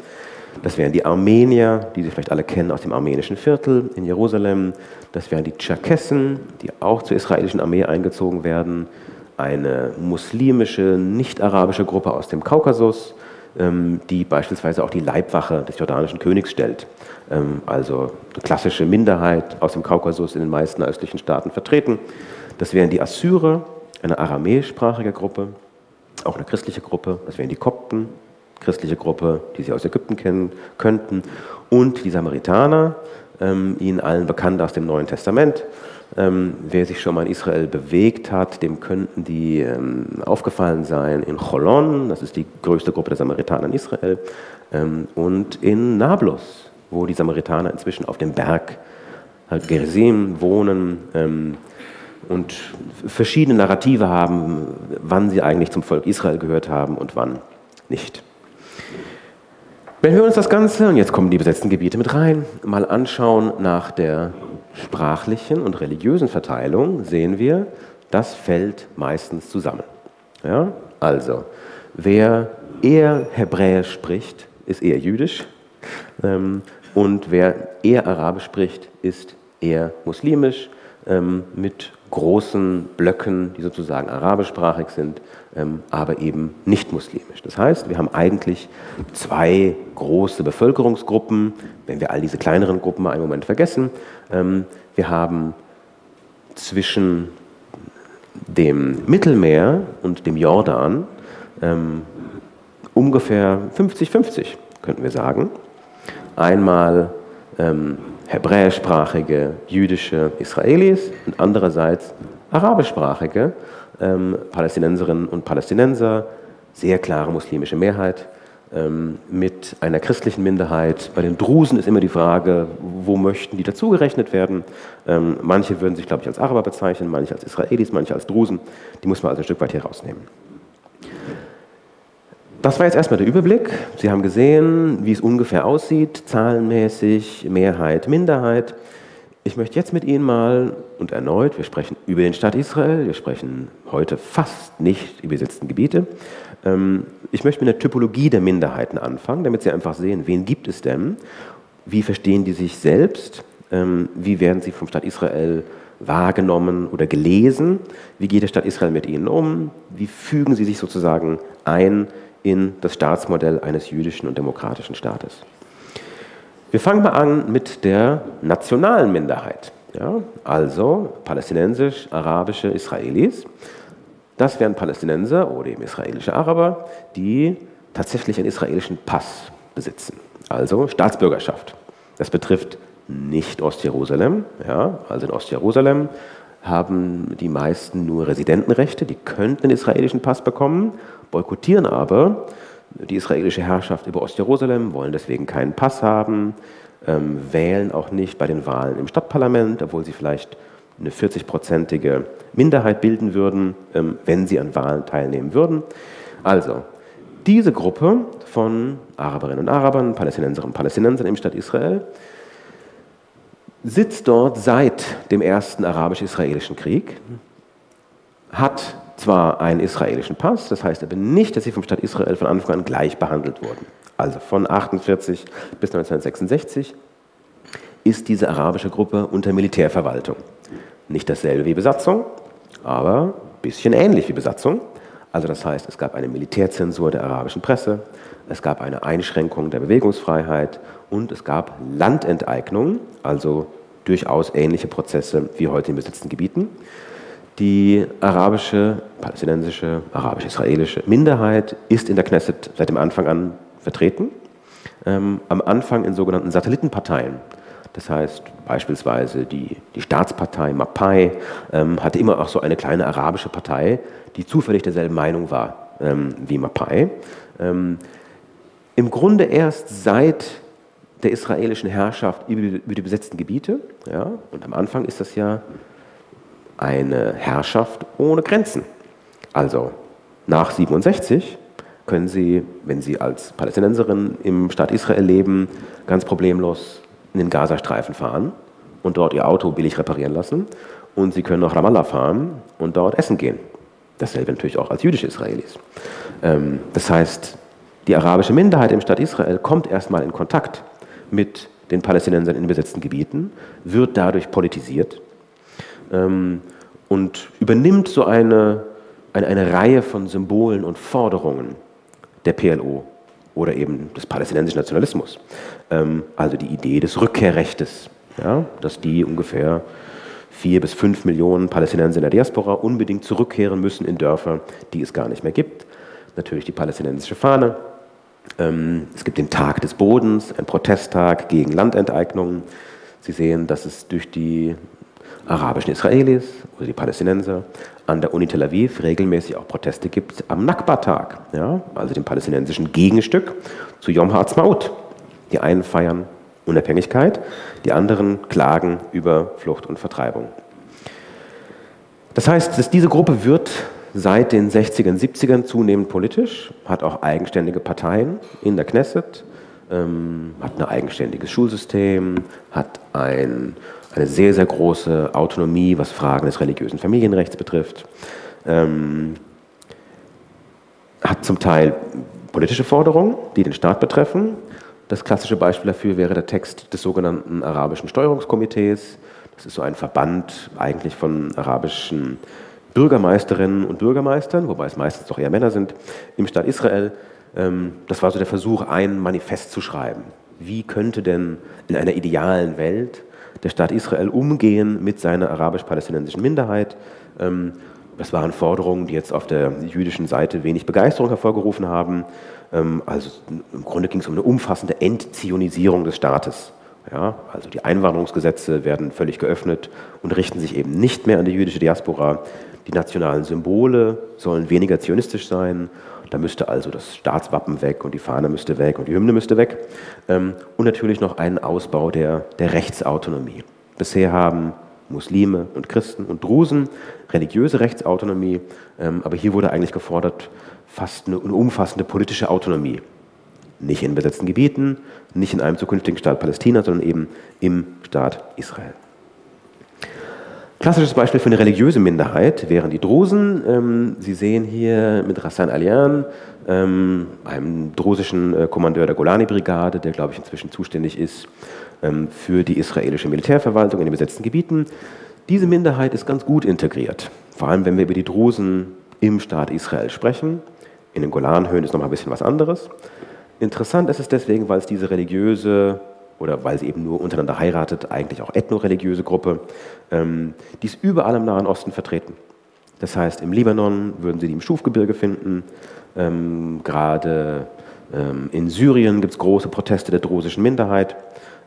Das wären die Armenier, die Sie vielleicht alle kennen aus dem armenischen Viertel in Jerusalem. Das wären die Tscherkessen, die auch zur israelischen Armee eingezogen werden. Eine muslimische, nicht-arabische Gruppe aus dem Kaukasus, die beispielsweise auch die Leibwache des jordanischen Königs stellt. Also eine klassische Minderheit aus dem Kaukasus in den meisten östlichen Staaten vertreten. Das wären die Assyrer, eine aramäischsprachige Gruppe, auch eine christliche Gruppe. Das wären die Kopten, christliche Gruppe, die Sie aus Ägypten kennen könnten. Und die Samaritaner, Ihnen allen bekannt aus dem Neuen Testament. Wer sich schon mal in Israel bewegt hat, dem könnten die aufgefallen sein in Cholon, das ist die größte Gruppe der Samaritaner in Israel, und in Nablus, wo die Samaritaner inzwischen auf dem Berg Gerizim wohnen und verschiedene Narrative haben, wann sie eigentlich zum Volk Israel gehört haben und wann nicht. Wenn wir uns das Ganze, und jetzt kommen die besetzten Gebiete mit rein, mal anschauen nach der sprachlichen und religiösen Verteilung, sehen wir, das fällt meistens zusammen. Ja? Also, wer eher Hebräisch spricht, ist eher jüdisch und wer eher Arabisch spricht, ist eher muslimisch, mit großen Blöcken, die sozusagen arabischsprachig sind, aber eben nicht muslimisch. Das heißt, wir haben eigentlich zwei große Bevölkerungsgruppen, wenn wir all diese kleineren Gruppen mal einen Moment vergessen. Wir haben zwischen dem Mittelmeer und dem Jordan ungefähr 50-50, könnten wir sagen. Einmal hebräischsprachige jüdische Israelis und andererseits arabischsprachige Palästinenserinnen und Palästinenser, sehr klare muslimische Mehrheit mit einer christlichen Minderheit. Bei den Drusen ist immer die Frage, wo möchten die dazugerechnet werden? Manche würden sich, glaube ich, als Araber bezeichnen, manche als Israelis, manche als Drusen. Die muss man also ein Stück weit hier rausnehmen. Das war jetzt erstmal der Überblick. Sie haben gesehen, wie es ungefähr aussieht, zahlenmäßig, Mehrheit, Minderheit. Ich möchte jetzt mit Ihnen mal, und erneut, wir sprechen über den Staat Israel, wir sprechen heute fast nicht über die besetzten Gebiete. Ich möchte mit der Typologie der Minderheiten anfangen, damit Sie einfach sehen, wen gibt es denn, wie verstehen die sich selbst, wie werden sie vom Staat Israel wahrgenommen oder gelesen, wie geht der Staat Israel mit ihnen um, wie fügen sie sich sozusagen ein in das Staatsmodell eines jüdischen und demokratischen Staates. Wir fangen mal an mit der nationalen Minderheit, ja, also palästinensisch-arabische Israelis. Das wären Palästinenser oder eben israelische Araber, die tatsächlich einen israelischen Pass besitzen, also Staatsbürgerschaft. Das betrifft nicht Ost-Jerusalem, ja, also in Ost-Jerusalem haben die meisten nur Residentenrechte, die könnten einen israelischen Pass bekommen, boykottieren aber die israelische Herrschaft über Ost-Jerusalem, wollen deswegen keinen Pass haben, wählen auch nicht bei den Wahlen im Stadtparlament, obwohl sie vielleicht eine 40-prozentige Minderheit bilden würden, wenn sie an Wahlen teilnehmen würden. Also, diese Gruppe von Araberinnen und Arabern, Palästinenserinnen und Palästinensern im Staat Israel sitzt dort seit dem ersten arabisch-israelischen Krieg, hat zwar einen israelischen Pass, das heißt aber nicht, dass sie vom Staat Israel von Anfang an gleich behandelt wurden. Also von 1948 bis 1966 ist diese arabische Gruppe unter Militärverwaltung. Nicht dasselbe wie Besatzung, aber ein bisschen ähnlich wie Besatzung. Also das heißt, es gab eine Militärzensur der arabischen Presse, es gab eine Einschränkung der Bewegungsfreiheit und es gab Landenteignung, also durchaus ähnliche Prozesse wie heute in besetzten Gebieten. Die arabische, palästinensische, arabisch-israelische Minderheit ist in der Knesset seit dem Anfang an vertreten. Am Anfang in sogenannten Satellitenparteien. Das heißt beispielsweise die Staatspartei Mapai hatte immer auch so eine kleine arabische Partei, die zufällig derselben Meinung war wie Mapai. Im Grunde erst seit der israelischen Herrschaft über die besetzten Gebiete, ja, und am Anfang ist das ja eine Herrschaft ohne Grenzen. Also nach 1967 können Sie, wenn Sie als Palästinenserin im Staat Israel leben, ganz problemlos in den Gazastreifen fahren und dort Ihr Auto billig reparieren lassen. Und Sie können nach Ramallah fahren und dort essen gehen. Dasselbe natürlich auch als jüdische Israelis. Das heißt, die arabische Minderheit im Staat Israel kommt erstmal in Kontakt mit den Palästinensern in besetzten Gebieten, wird dadurch politisiert und übernimmt so eine Reihe von Symbolen und Forderungen der PLO oder eben des palästinensischen Nationalismus. Also die Idee des Rückkehrrechtes, ja, dass die ungefähr 4 bis 5 Millionen Palästinenser in der Diaspora unbedingt zurückkehren müssen in Dörfer, die es gar nicht mehr gibt. Natürlich die palästinensische Fahne. Es gibt den Tag des Bodens, ein Protesttag gegen Landenteignungen. Sie sehen, dass es durch die arabischen Israelis oder die Palästinenser an der Uni Tel Aviv regelmäßig auch Proteste gibt am Nakba-Tag, ja, also dem palästinensischen Gegenstück zu Yom Ha'atzmaut. Die einen feiern Unabhängigkeit, die anderen klagen über Flucht und Vertreibung. Das heißt, dass diese Gruppe wird seit den 60ern, 70ern zunehmend politisch, hat auch eigenständige Parteien in der Knesset, hat ein eigenständiges Schulsystem, hat eine sehr, sehr große Autonomie, was Fragen des religiösen Familienrechts betrifft. hat zum Teil politische Forderungen, die den Staat betreffen. Das klassische Beispiel dafür wäre der Text des sogenannten Arabischen Steuerungskomitees. Das ist so ein Verband eigentlich von arabischen Bürgermeisterinnen und Bürgermeistern, wobei es meistens doch eher Männer sind, im Staat Israel. Das war so der Versuch, ein Manifest zu schreiben. Wie könnte denn in einer idealen Welt der Staat Israel umgehen mit seiner arabisch-palästinensischen Minderheit? Das waren Forderungen, die jetzt auf der jüdischen Seite wenig Begeisterung hervorgerufen haben. Also im Grunde ging es um eine umfassende Entzionisierung des Staates. Ja, also die Einwanderungsgesetze werden völlig geöffnet und richten sich eben nicht mehr an die jüdische Diaspora. Die nationalen Symbole sollen weniger zionistisch sein. Da müsste also das Staatswappen weg und die Fahne müsste weg und die Hymne müsste weg. Und natürlich noch einen Ausbau der Rechtsautonomie. Bisher haben Muslime und Christen und Drusen religiöse Rechtsautonomie, aber hier wurde eigentlich gefordert, fast eine umfassende politische Autonomie. Nicht in besetzten Gebieten, nicht in einem zukünftigen Staat Palästina, sondern eben im Staat Israel. Klassisches Beispiel für eine religiöse Minderheit wären die Drusen. Sie sehen hier mit Rassan Alian, einem drusischen Kommandeur der Golani-Brigade, der, glaube ich, inzwischen zuständig ist für die israelische Militärverwaltung in den besetzten Gebieten. Diese Minderheit ist ganz gut integriert, vor allem wenn wir über die Drusen im Staat Israel sprechen. In den Golanhöhen ist noch mal ein bisschen was anderes. Interessant ist es deswegen, weil es diese religiöse oder weil sie eben nur untereinander heiratet, eigentlich auch ethnoreligiöse Gruppe, die ist überall im Nahen Osten vertreten. Das heißt, im Libanon würden sie die im Schufgebirge finden, gerade in Syrien gibt es große Proteste der drusischen Minderheit,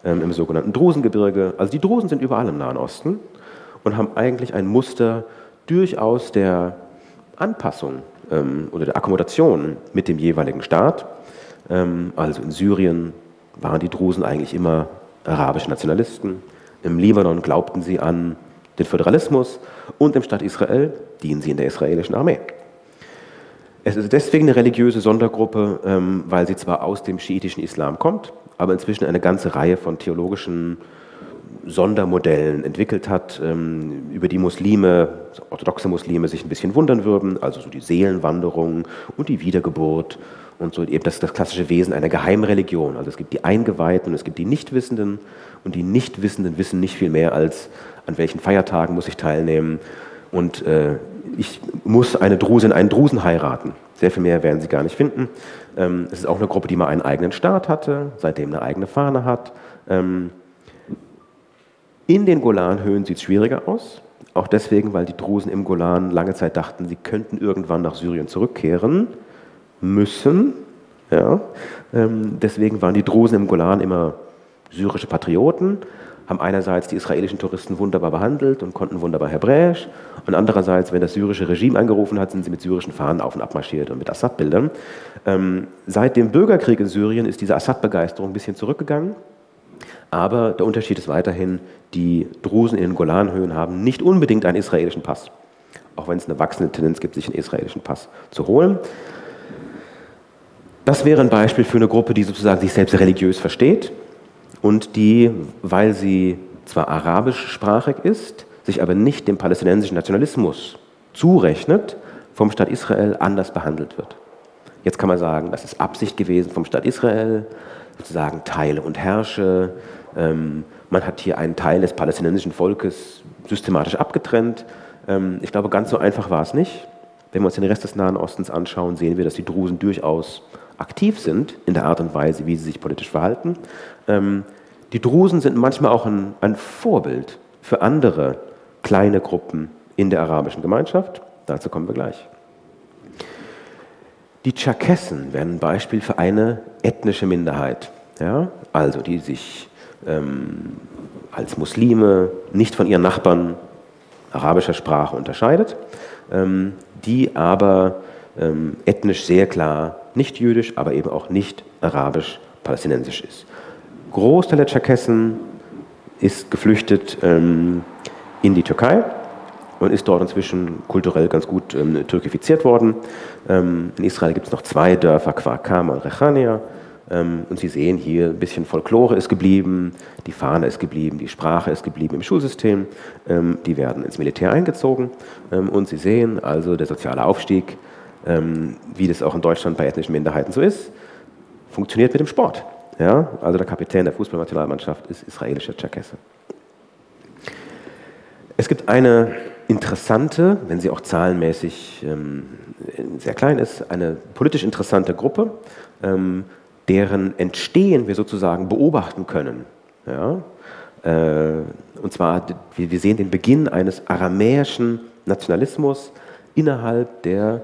im sogenannten Drusengebirge. Also die Drusen sind überall im Nahen Osten und haben eigentlich ein Muster durchaus der Anpassung oder der Akkommodation mit dem jeweiligen Staat. Also in Syrien waren die Drusen eigentlich immer arabische Nationalisten. Im Libanon glaubten sie an den Föderalismus und im Staat Israel dienen sie in der israelischen Armee. Es ist deswegen eine religiöse Sondergruppe, weil sie zwar aus dem schiitischen Islam kommt, aber inzwischen eine ganze Reihe von theologischen Sondermodellen entwickelt hat, über die Muslime, orthodoxe Muslime, sich ein bisschen wundern würden, also so die Seelenwanderung und die Wiedergeburt und so eben das klassische Wesen einer Geheimreligion. Also es gibt die Eingeweihten und es gibt die Nichtwissenden und die Nichtwissenden wissen nicht viel mehr als, an welchen Feiertagen muss ich teilnehmen und ich muss eine Drusin, einen Drusen heiraten. Sehr viel mehr werden sie gar nicht finden. Es ist auch eine Gruppe, die mal einen eigenen Staat hatte, seitdem eine eigene Fahne hat. In den Golanhöhen sieht es schwieriger aus, auch deswegen, weil die Drusen im Golan lange Zeit dachten, sie könnten irgendwann nach Syrien zurückkehren müssen. Ja. Deswegen waren die Drusen im Golan immer syrische Patrioten, haben einerseits die israelischen Touristen wunderbar behandelt und konnten wunderbar Hebräisch und andererseits, wenn das syrische Regime angerufen hat, sind sie mit syrischen Fahnen auf und ab marschiert und mit Assad-Bildern. Seit dem Bürgerkrieg in Syrien ist diese Assad-Begeisterung ein bisschen zurückgegangen. Aber der Unterschied ist weiterhin, die Drusen in den Golanhöhen haben nicht unbedingt einen israelischen Pass. Auch wenn es eine wachsende Tendenz gibt, sich einen israelischen Pass zu holen. Das wäre ein Beispiel für eine Gruppe, die sozusagen sich selbst religiös versteht und die, weil sie zwar arabischsprachig ist, sich aber nicht dem palästinensischen Nationalismus zurechnet, vom Staat Israel anders behandelt wird. Jetzt kann man sagen, das ist Absicht gewesen vom Staat Israel, sozusagen teile und herrsche. Man hat hier einen Teil des palästinensischen Volkes systematisch abgetrennt. Ich glaube, ganz so einfach war es nicht. Wenn wir uns den Rest des Nahen Ostens anschauen, sehen wir, dass die Drusen durchaus aktiv sind in der Art und Weise, wie sie sich politisch verhalten. Die Drusen sind manchmal auch ein Vorbild für andere kleine Gruppen in der arabischen Gemeinschaft. Dazu kommen wir gleich. Die Tscherkessen wären ein Beispiel für eine ethnische Minderheit, ja? Also die sich als Muslime nicht von ihren Nachbarn arabischer Sprache unterscheidet, die aber ethnisch sehr klar nicht jüdisch, aber eben auch nicht arabisch-palästinensisch ist. Großteil der Tscherkessen ist geflüchtet in die Türkei und ist dort inzwischen kulturell ganz gut türkifiziert worden. In Israel gibt es noch zwei Dörfer, Kfar Kama und Rechania. Und Sie sehen hier, ein bisschen Folklore ist geblieben, die Fahne ist geblieben, die Sprache ist geblieben im Schulsystem. Die werden ins Militär eingezogen. Und Sie sehen also, der soziale Aufstieg wie das auch in Deutschland bei ethnischen Minderheiten so ist, funktioniert mit dem Sport. Ja? Also der Kapitän der Fußballnationalmannschaft ist israelischer Tscherkesse. Es gibt eine interessante, wenn sie auch zahlenmäßig sehr klein ist, eine politisch interessante Gruppe, deren Entstehen wir sozusagen beobachten können. Ja? Und zwar, wir sehen den Beginn eines aramäischen Nationalismus innerhalb der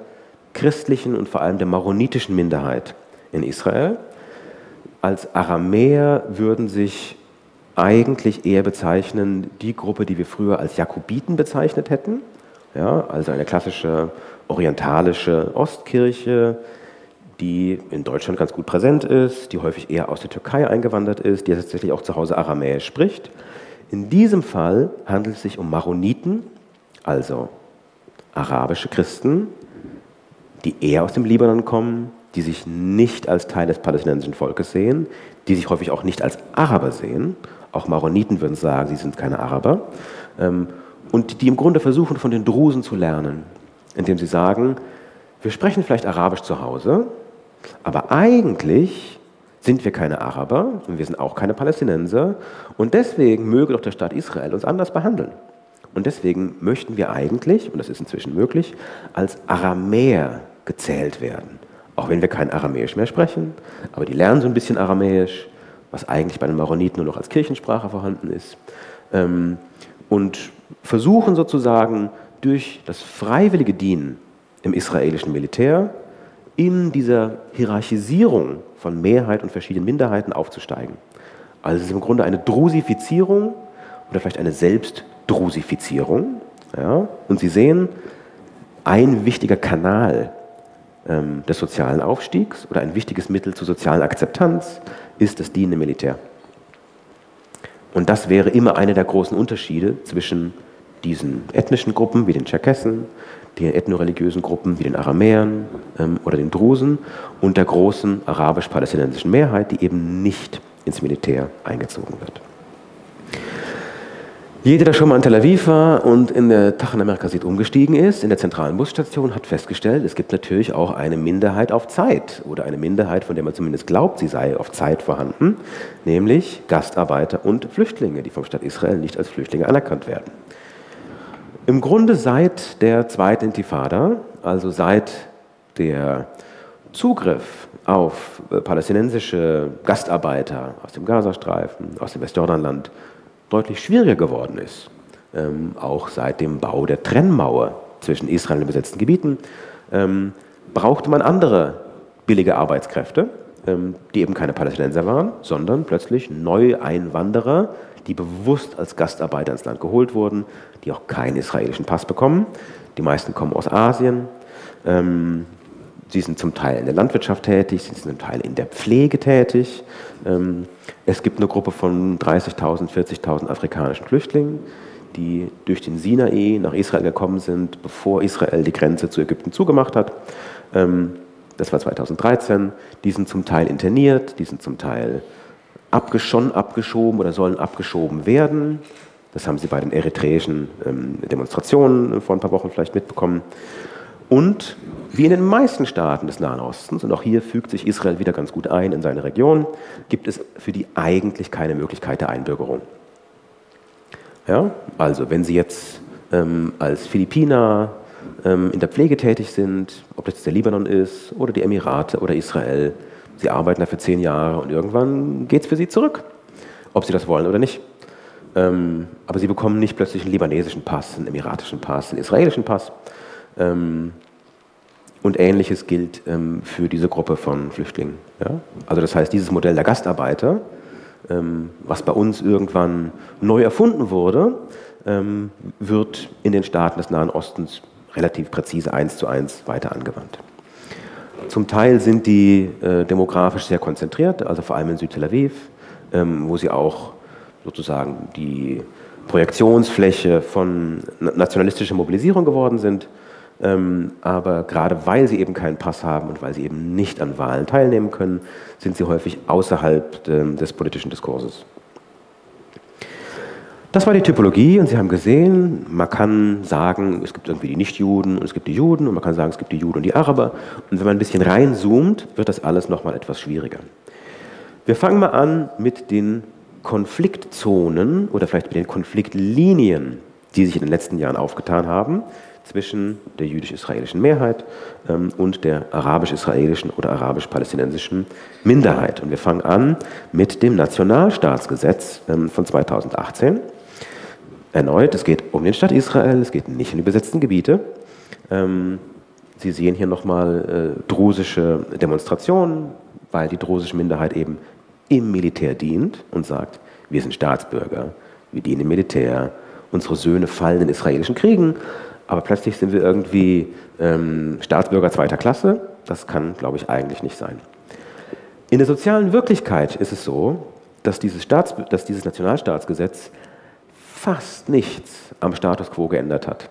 christlichen und vor allem der maronitischen Minderheit in Israel. Als Aramäer würden sich eigentlich eher bezeichnen die Gruppe, die wir früher als Jakobiten bezeichnet hätten, ja, also eine klassische orientalische Ostkirche, die in Deutschland ganz gut präsent ist, die häufig eher aus der Türkei eingewandert ist, die tatsächlich auch zu Hause Aramäisch spricht. In diesem Fall handelt es sich um Maroniten, also arabische Christen, die eher aus dem Libanon kommen, die sich nicht als Teil des palästinensischen Volkes sehen, die sich häufig auch nicht als Araber sehen. Auch Maroniten würden sagen, sie sind keine Araber. Und die im Grunde versuchen, von den Drusen zu lernen, indem sie sagen, wir sprechen vielleicht Arabisch zu Hause, aber eigentlich sind wir keine Araber und wir sind auch keine Palästinenser und deswegen möge doch der Staat Israel uns anders behandeln. Und deswegen möchten wir eigentlich, und das ist inzwischen möglich, als Aramäer gezählt werden. Auch wenn wir kein Aramäisch mehr sprechen, aber die lernen so ein bisschen Aramäisch, was eigentlich bei den Maroniten nur noch als Kirchensprache vorhanden ist, und versuchen sozusagen durch das freiwillige Dienen im israelischen Militär in dieser Hierarchisierung von Mehrheit und verschiedenen Minderheiten aufzusteigen. Also es ist im Grunde eine Drusifizierung oder vielleicht eine Selbstdrusifizierung. Ja? Und Sie sehen, ein wichtiger Kanal des sozialen Aufstiegs oder ein wichtiges Mittel zur sozialen Akzeptanz ist das dienende Militär. Und das wäre immer einer der großen Unterschiede zwischen diesen ethnischen Gruppen wie den Tscherkessen, den ethnoreligiösen Gruppen wie den Aramäern oder den Drusen und der großen arabisch-palästinensischen Mehrheit, die eben nicht ins Militär eingezogen wird. Jeder, der schon mal in Tel Aviv war und in der Tachanamerica Süd umgestiegen ist, in der zentralen Busstation, hat festgestellt, es gibt natürlich auch eine Minderheit auf Zeit oder eine Minderheit, von der man zumindest glaubt, sie sei auf Zeit vorhanden, nämlich Gastarbeiter und Flüchtlinge, die vom Staat Israel nicht als Flüchtlinge anerkannt werden. Im Grunde seit der zweiten Intifada, also seit der Zugriff auf palästinensische Gastarbeiter aus dem Gazastreifen, aus dem Westjordanland, deutlich schwieriger geworden ist, auch seit dem Bau der Trennmauer zwischen Israel und den besetzten Gebieten, brauchte man andere billige Arbeitskräfte, die eben keine Palästinenser waren, sondern plötzlich Neueinwanderer, die bewusst als Gastarbeiter ins Land geholt wurden, die auch keinen israelischen Pass bekommen. Die meisten kommen aus Asien. Sie sind zum Teil in der Landwirtschaft tätig, sie sind zum Teil in der Pflege tätig. Es gibt eine Gruppe von 30.000, 40.000 afrikanischen Flüchtlingen, die durch den Sinai nach Israel gekommen sind, bevor Israel die Grenze zu Ägypten zugemacht hat. Das war 2013. Die sind zum Teil interniert, die sind zum Teil abgeschoben oder sollen abgeschoben werden. Das haben Sie bei den eritreischen Demonstrationen vor ein paar Wochen vielleicht mitbekommen. Und wie in den meisten Staaten des Nahen Ostens, und auch hier fügt sich Israel wieder ganz gut ein in seine Region, gibt es für die eigentlich keine Möglichkeit der Einbürgerung. Ja? Also wenn Sie jetzt als Philippiner in der Pflege tätig sind, ob das jetzt der Libanon ist oder die Emirate oder Israel, Sie arbeiten dafür 10 Jahre und irgendwann geht es für Sie zurück, ob Sie das wollen oder nicht. Aber Sie bekommen nicht plötzlich einen libanesischen Pass, einen emiratischen Pass, einen israelischen Pass. Und Ähnliches gilt für diese Gruppe von Flüchtlingen. Ja? Also das heißt, dieses Modell der Gastarbeiter, was bei uns irgendwann neu erfunden wurde, wird in den Staaten des Nahen Ostens relativ präzise 1:1 weiter angewandt. Zum Teil sind die demografisch sehr konzentriert, also vor allem in Süd-Tel Aviv, wo sie auch sozusagen die Projektionsfläche von nationalistischer Mobilisierung geworden sind. Aber gerade weil sie eben keinen Pass haben und weil sie eben nicht an Wahlen teilnehmen können, sind sie häufig außerhalb des politischen Diskurses. Das war die Typologie und Sie haben gesehen, man kann sagen, es gibt irgendwie die Nichtjuden und es gibt die Juden und man kann sagen, es gibt die Juden und die Araber. Und wenn man ein bisschen reinzoomt, wird das alles nochmal etwas schwieriger. Wir fangen mal an mit den Konfliktzonen oder vielleicht mit den Konfliktlinien, die sich in den letzten Jahren aufgetan haben, zwischen der jüdisch-israelischen Mehrheit und der arabisch-israelischen oder arabisch-palästinensischen Minderheit. Und wir fangen an mit dem Nationalstaatsgesetz von 2018. Erneut, es geht um den Staat Israel, es geht nicht um die besetzten Gebiete. Sie sehen hier nochmal drusische Demonstrationen, weil die drusische Minderheit eben im Militär dient und sagt, wir sind Staatsbürger, wir dienen im Militär, unsere Söhne fallen in israelischen Kriegen, aber plötzlich sind wir irgendwie Staatsbürger zweiter Klasse. Das kann, glaube ich, eigentlich nicht sein. In der sozialen Wirklichkeit ist es so, dass dieses Nationalstaatsgesetz fast nichts am Status quo geändert hat.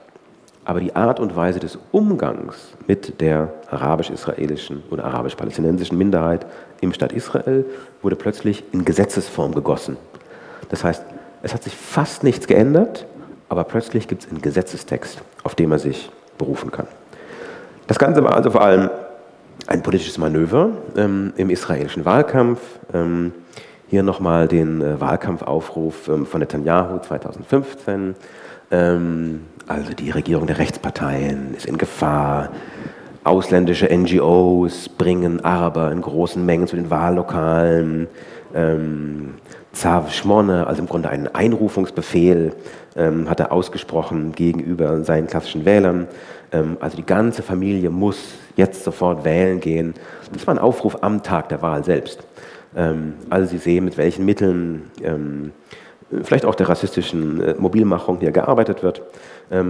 Aber die Art und Weise des Umgangs mit der arabisch-israelischen oder arabisch-palästinensischen Minderheit im Staat Israel wurde plötzlich in Gesetzesform gegossen. Das heißt, es hat sich fast nichts geändert, aber plötzlich gibt es einen Gesetzestext, auf den man sich berufen kann. Das Ganze war also vor allem ein politisches Manöver im israelischen Wahlkampf. Hier nochmal den Wahlkampfaufruf von Netanyahu 2015. Also die Regierung der Rechtsparteien ist in Gefahr. Ausländische NGOs bringen Araber in großen Mengen zu den Wahllokalen. Zav Schmone, also im Grunde einen Einrufungsbefehl, hat er ausgesprochen gegenüber seinen klassischen Wählern. Also die ganze Familie muss jetzt sofort wählen gehen. Das war ein Aufruf am Tag der Wahl selbst. Also Sie sehen, mit welchen Mitteln vielleicht auch der rassistischen Mobilmachung hier gearbeitet wird,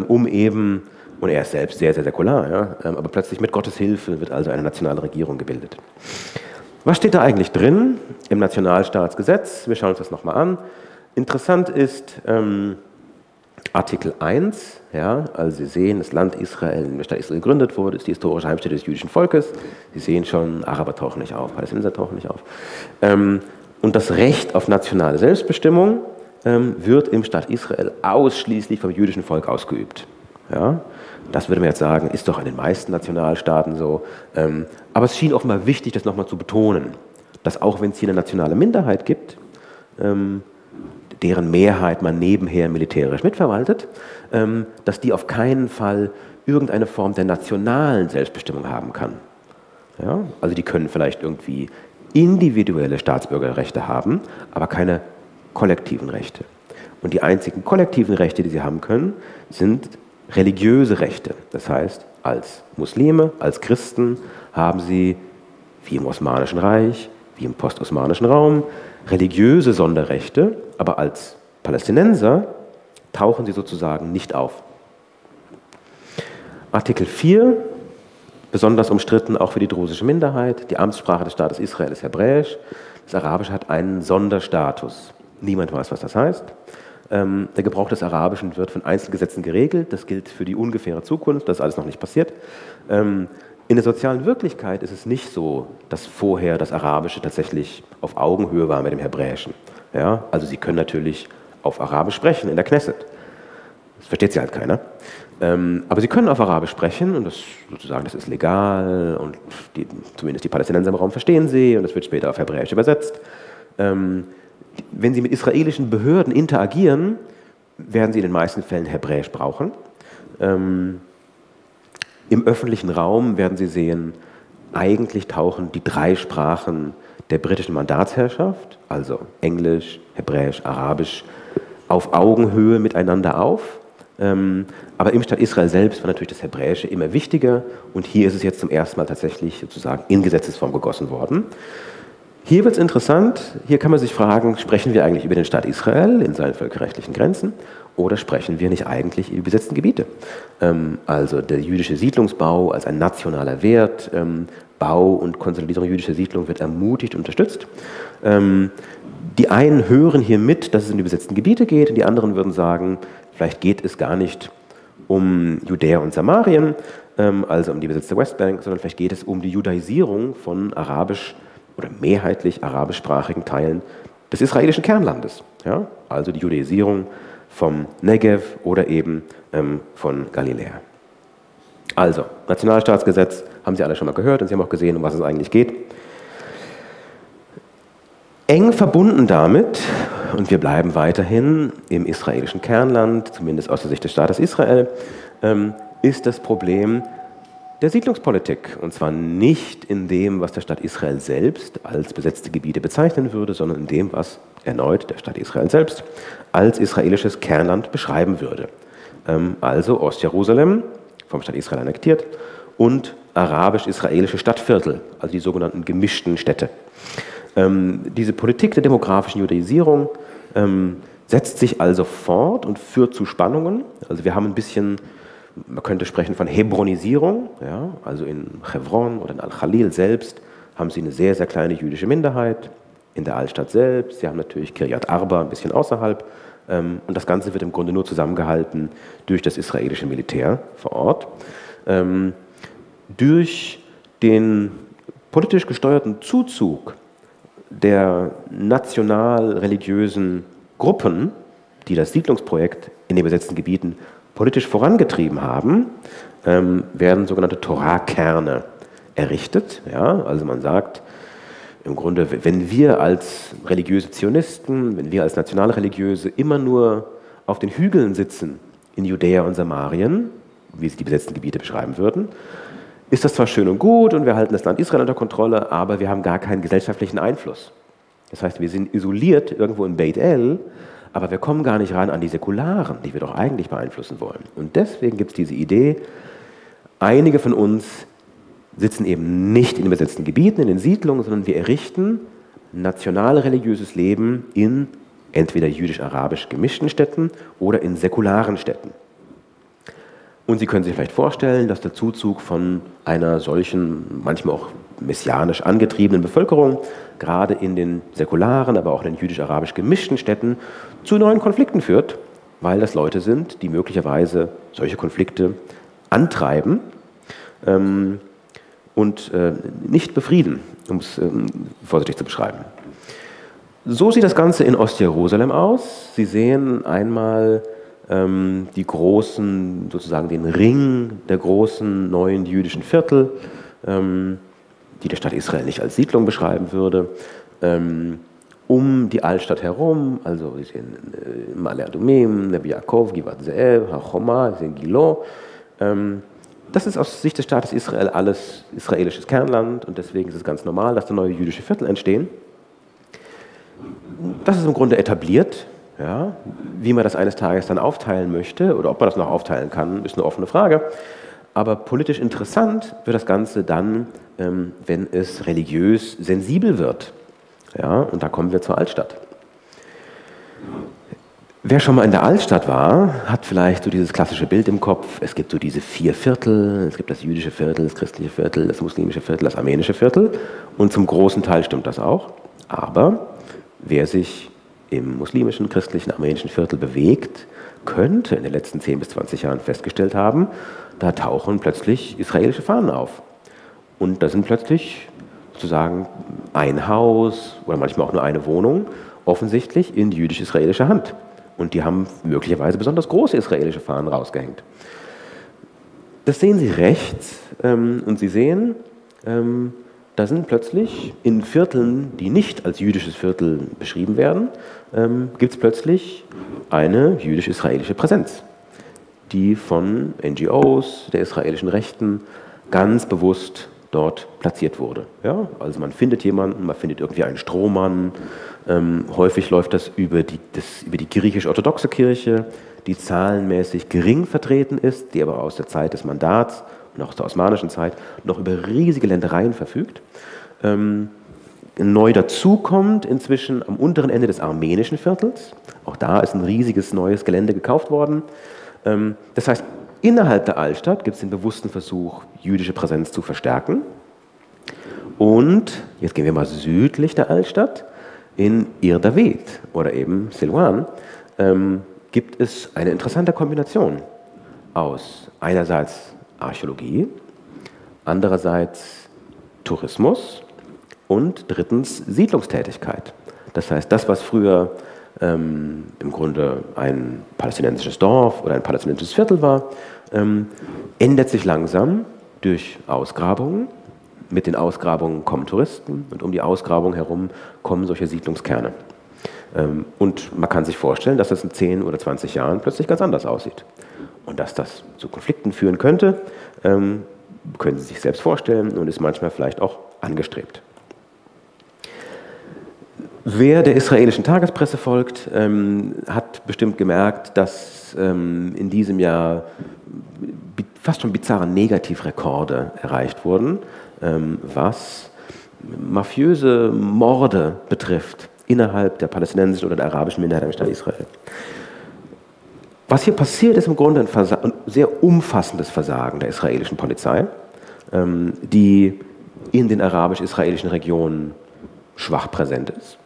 um eben, und er ist selbst sehr, sehr säkular, ja, aber plötzlich mit Gottes Hilfe wird also eine nationale Regierung gebildet. Was steht da eigentlich drin im Nationalstaatsgesetz? Wir schauen uns das nochmal an. Interessant ist Artikel 1, ja, also Sie sehen, das Land Israel, der Staat Israel gegründet wurde, ist die historische Heimstätte des jüdischen Volkes. Sie sehen schon, Araber tauchen nicht auf, Palästinenser tauchen nicht auf. Und das Recht auf nationale Selbstbestimmung wird im Staat Israel ausschließlich vom jüdischen Volk ausgeübt. Ja, das würde man jetzt sagen, ist doch an den meisten Nationalstaaten so. Aber es schien offenbar wichtig, das nochmal zu betonen, dass auch wenn es hier eine nationale Minderheit gibt, deren Mehrheit man nebenher militärisch mitverwaltet, dass die auf keinen Fall irgendeine Form der nationalen Selbstbestimmung haben kann. Ja? Also die können vielleicht irgendwie individuelle Staatsbürgerrechte haben, aber keine kollektiven Rechte. Und die einzigen kollektiven Rechte, die sie haben können, sind religiöse Rechte. Das heißt, als Muslime, als Christen haben sie, wie im Osmanischen Reich, wie im postosmanischen Raum, religiöse Sonderrechte, aber als Palästinenser tauchen sie sozusagen nicht auf. Artikel 4, besonders umstritten auch für die drusische Minderheit, die Amtssprache des Staates Israel ist Hebräisch, das Arabische hat einen Sonderstatus. Niemand weiß, was das heißt. Der Gebrauch des Arabischen wird von Einzelgesetzen geregelt. Das gilt für die ungefähre Zukunft, das ist alles noch nicht passiert. In der sozialen Wirklichkeit ist es nicht so, dass vorher das Arabische tatsächlich auf Augenhöhe war mit dem Hebräischen. Ja? Also Sie können natürlich auf Arabisch sprechen in der Knesset. Das versteht Sie halt keiner. Aber Sie können auf Arabisch sprechen und das, sozusagen, das ist legal und die, zumindest die Palästinenser im Raum verstehen Sie und das wird später auf Hebräisch übersetzt. Wenn Sie mit israelischen Behörden interagieren, werden Sie in den meisten Fällen Hebräisch brauchen. Im öffentlichen Raum werden Sie sehen, eigentlich tauchen die drei Sprachen der britischen Mandatsherrschaft, also Englisch, Hebräisch, Arabisch, auf Augenhöhe miteinander auf. Aber im Staat Israel selbst war natürlich das Hebräische immer wichtiger und hier ist es jetzt zum ersten Mal tatsächlich sozusagen in Gesetzesform gegossen worden. Hier wird es interessant, hier kann man sich fragen, sprechen wir eigentlich über den Staat Israel in seinen völkerrechtlichen Grenzen oder sprechen wir nicht eigentlich über besetzten Gebiete? Also der jüdische Siedlungsbau als ein nationaler Wert, Bau und Konsolidierung jüdischer Siedlung wird ermutigt und unterstützt. Die einen hören hier mit, dass es um die besetzten Gebiete geht und die anderen würden sagen, vielleicht geht es gar nicht um Judäa und Samarien, also um die besetzte Westbank, sondern vielleicht geht es um die Judaisierung von arabisch oder mehrheitlich arabischsprachigen Teilen des israelischen Kernlandes. Ja? Also die Judäisierung vom Negev oder eben von Galiläa. Also, Nationalstaatsgesetz haben Sie alle schon mal gehört und Sie haben auch gesehen, um was es eigentlich geht. Eng verbunden damit, und wir bleiben weiterhin im israelischen Kernland, zumindest aus der Sicht des Staates Israel, ist das Problem der Siedlungspolitik. Und zwar nicht in dem, was der Staat Israel selbst als besetzte Gebiete bezeichnen würde, sondern in dem, was erneut der Staat Israel selbst als israelisches Kernland beschreiben würde. Also Ost-Jerusalem, vom Staat Israel annektiert, und arabisch-israelische Stadtviertel, also die sogenannten gemischten Städte. Diese Politik der demografischen Judaisierung setzt sich also fort und führt zu Spannungen. Also wir haben ein bisschen, man könnte sprechen von Hebronisierung, ja? Also in Hebron oder in Al-Khalil selbst haben sie eine sehr, sehr kleine jüdische Minderheit, in der Altstadt selbst, sie haben natürlich Kiryat Arba ein bisschen außerhalb, und das Ganze wird im Grunde nur zusammengehalten durch das israelische Militär vor Ort, durch den politisch gesteuerten Zuzug der national-religiösen Gruppen, die das Siedlungsprojekt in den besetzten Gebieten politisch vorangetrieben haben, werden sogenannte Torah-Kerne errichtet. Ja, also man sagt, im Grunde, wenn wir als religiöse Zionisten, wenn wir als Nationalreligiöse immer nur auf den Hügeln sitzen in Judäa und Samarien, wie sie die besetzten Gebiete beschreiben würden, ist das zwar schön und gut und wir halten das Land Israel unter Kontrolle, aber wir haben gar keinen gesellschaftlichen Einfluss. Das heißt, wir sind isoliert irgendwo in Beit El, aber wir kommen gar nicht ran an die Säkularen, die wir doch eigentlich beeinflussen wollen. Und deswegen gibt es diese Idee, einige von uns sitzen eben nicht in den besetzten Gebieten, in den Siedlungen, sondern wir errichten national-religiöses Leben in entweder jüdisch-arabisch gemischten Städten oder in säkularen Städten. Und Sie können sich vielleicht vorstellen, dass der Zuzug von einer solchen, manchmal auch messianisch angetriebenen Bevölkerung, gerade in den säkularen, aber auch in den jüdisch-arabisch gemischten Städten, zu neuen Konflikten führt, weil das Leute sind, die möglicherweise solche Konflikte antreiben und nicht befrieden, um es vorsichtig zu beschreiben. So sieht das Ganze in Ostjerusalem aus. Sie sehen einmal die großen, sozusagen den Ring der großen neuen jüdischen Viertel, die der Staat Israel nicht als Siedlung beschreiben würde, um die Altstadt herum, also wir sehen Ma'ale Adumim, Neve Yaakov, Givat Ze'ev, Hachoma, wir sehen Gilo. Das ist aus Sicht des Staates Israel alles israelisches Kernland und deswegen ist es ganz normal, dass da neue jüdische Viertel entstehen. Das ist im Grunde etabliert. Ja, wie man das eines Tages dann aufteilen möchte oder ob man das noch aufteilen kann, ist eine offene Frage. Aber politisch interessant wird das Ganze dann, wenn es religiös sensibel wird. Ja, und da kommen wir zur Altstadt. Wer schon mal in der Altstadt war, hat vielleicht so dieses klassische Bild im Kopf. Es gibt so diese 4 Viertel, es gibt das jüdische Viertel, das christliche Viertel, das muslimische Viertel, das armenische Viertel. Und zum großen Teil stimmt das auch. Aber wer sich im muslimischen, christlichen, armenischen Viertel bewegt, könnte in den letzten 10 bis 20 Jahren festgestellt haben, da tauchen plötzlich israelische Fahnen auf. Und da sind plötzlich sozusagen ein Haus oder manchmal auch nur eine Wohnung offensichtlich in jüdisch-israelischer Hand. Und die haben möglicherweise besonders große israelische Fahnen rausgehängt. Das sehen Sie rechts und Sie sehen, da sind plötzlich in Vierteln, die nicht als jüdisches Viertel beschrieben werden, gibt es plötzlich eine jüdisch-israelische Präsenz, die von NGOs, der israelischen Rechten, ganz bewusst dort platziert wurde. Ja? Also man findet jemanden, man findet irgendwie einen Strohmann, häufig läuft das über die griechisch-orthodoxe Kirche, die zahlenmäßig gering vertreten ist, die aber aus der Zeit des Mandats und auch aus der osmanischen Zeit noch über riesige Ländereien verfügt. Neu dazu kommt inzwischen am unteren Ende des armenischen Viertels. Auch da ist ein riesiges neues Gelände gekauft worden. Das heißt, innerhalb der Altstadt gibt es den bewussten Versuch, jüdische Präsenz zu verstärken. Und jetzt gehen wir mal südlich der Altstadt in Ir David oder eben Silwan. Gibt es eine interessante Kombination aus einerseits Archäologie, andererseits Tourismus und drittens Siedlungstätigkeit. Das heißt, das, was früher im Grunde ein palästinensisches Dorf oder ein palästinensisches Viertel war, ändert sich langsam durch Ausgrabungen. Mit den Ausgrabungen kommen Touristen und um die Ausgrabungen herum kommen solche Siedlungskerne. Und man kann sich vorstellen, dass das in 10 oder 20 Jahren plötzlich ganz anders aussieht. Und dass das zu Konflikten führen könnte, können Sie sich selbst vorstellen und ist manchmal vielleicht auch angestrebt. Wer der israelischen Tagespresse folgt, hat bestimmt gemerkt, dass in diesem Jahr fast schon bizarre Negativrekorde erreicht wurden, was mafiöse Morde betrifft innerhalb der palästinensischen oder der arabischen Minderheit im Staat Israel. Was hier passiert, ist im Grunde ein sehr umfassendes Versagen der israelischen Polizei, die in den arabisch-israelischen Regionen schwach präsent ist,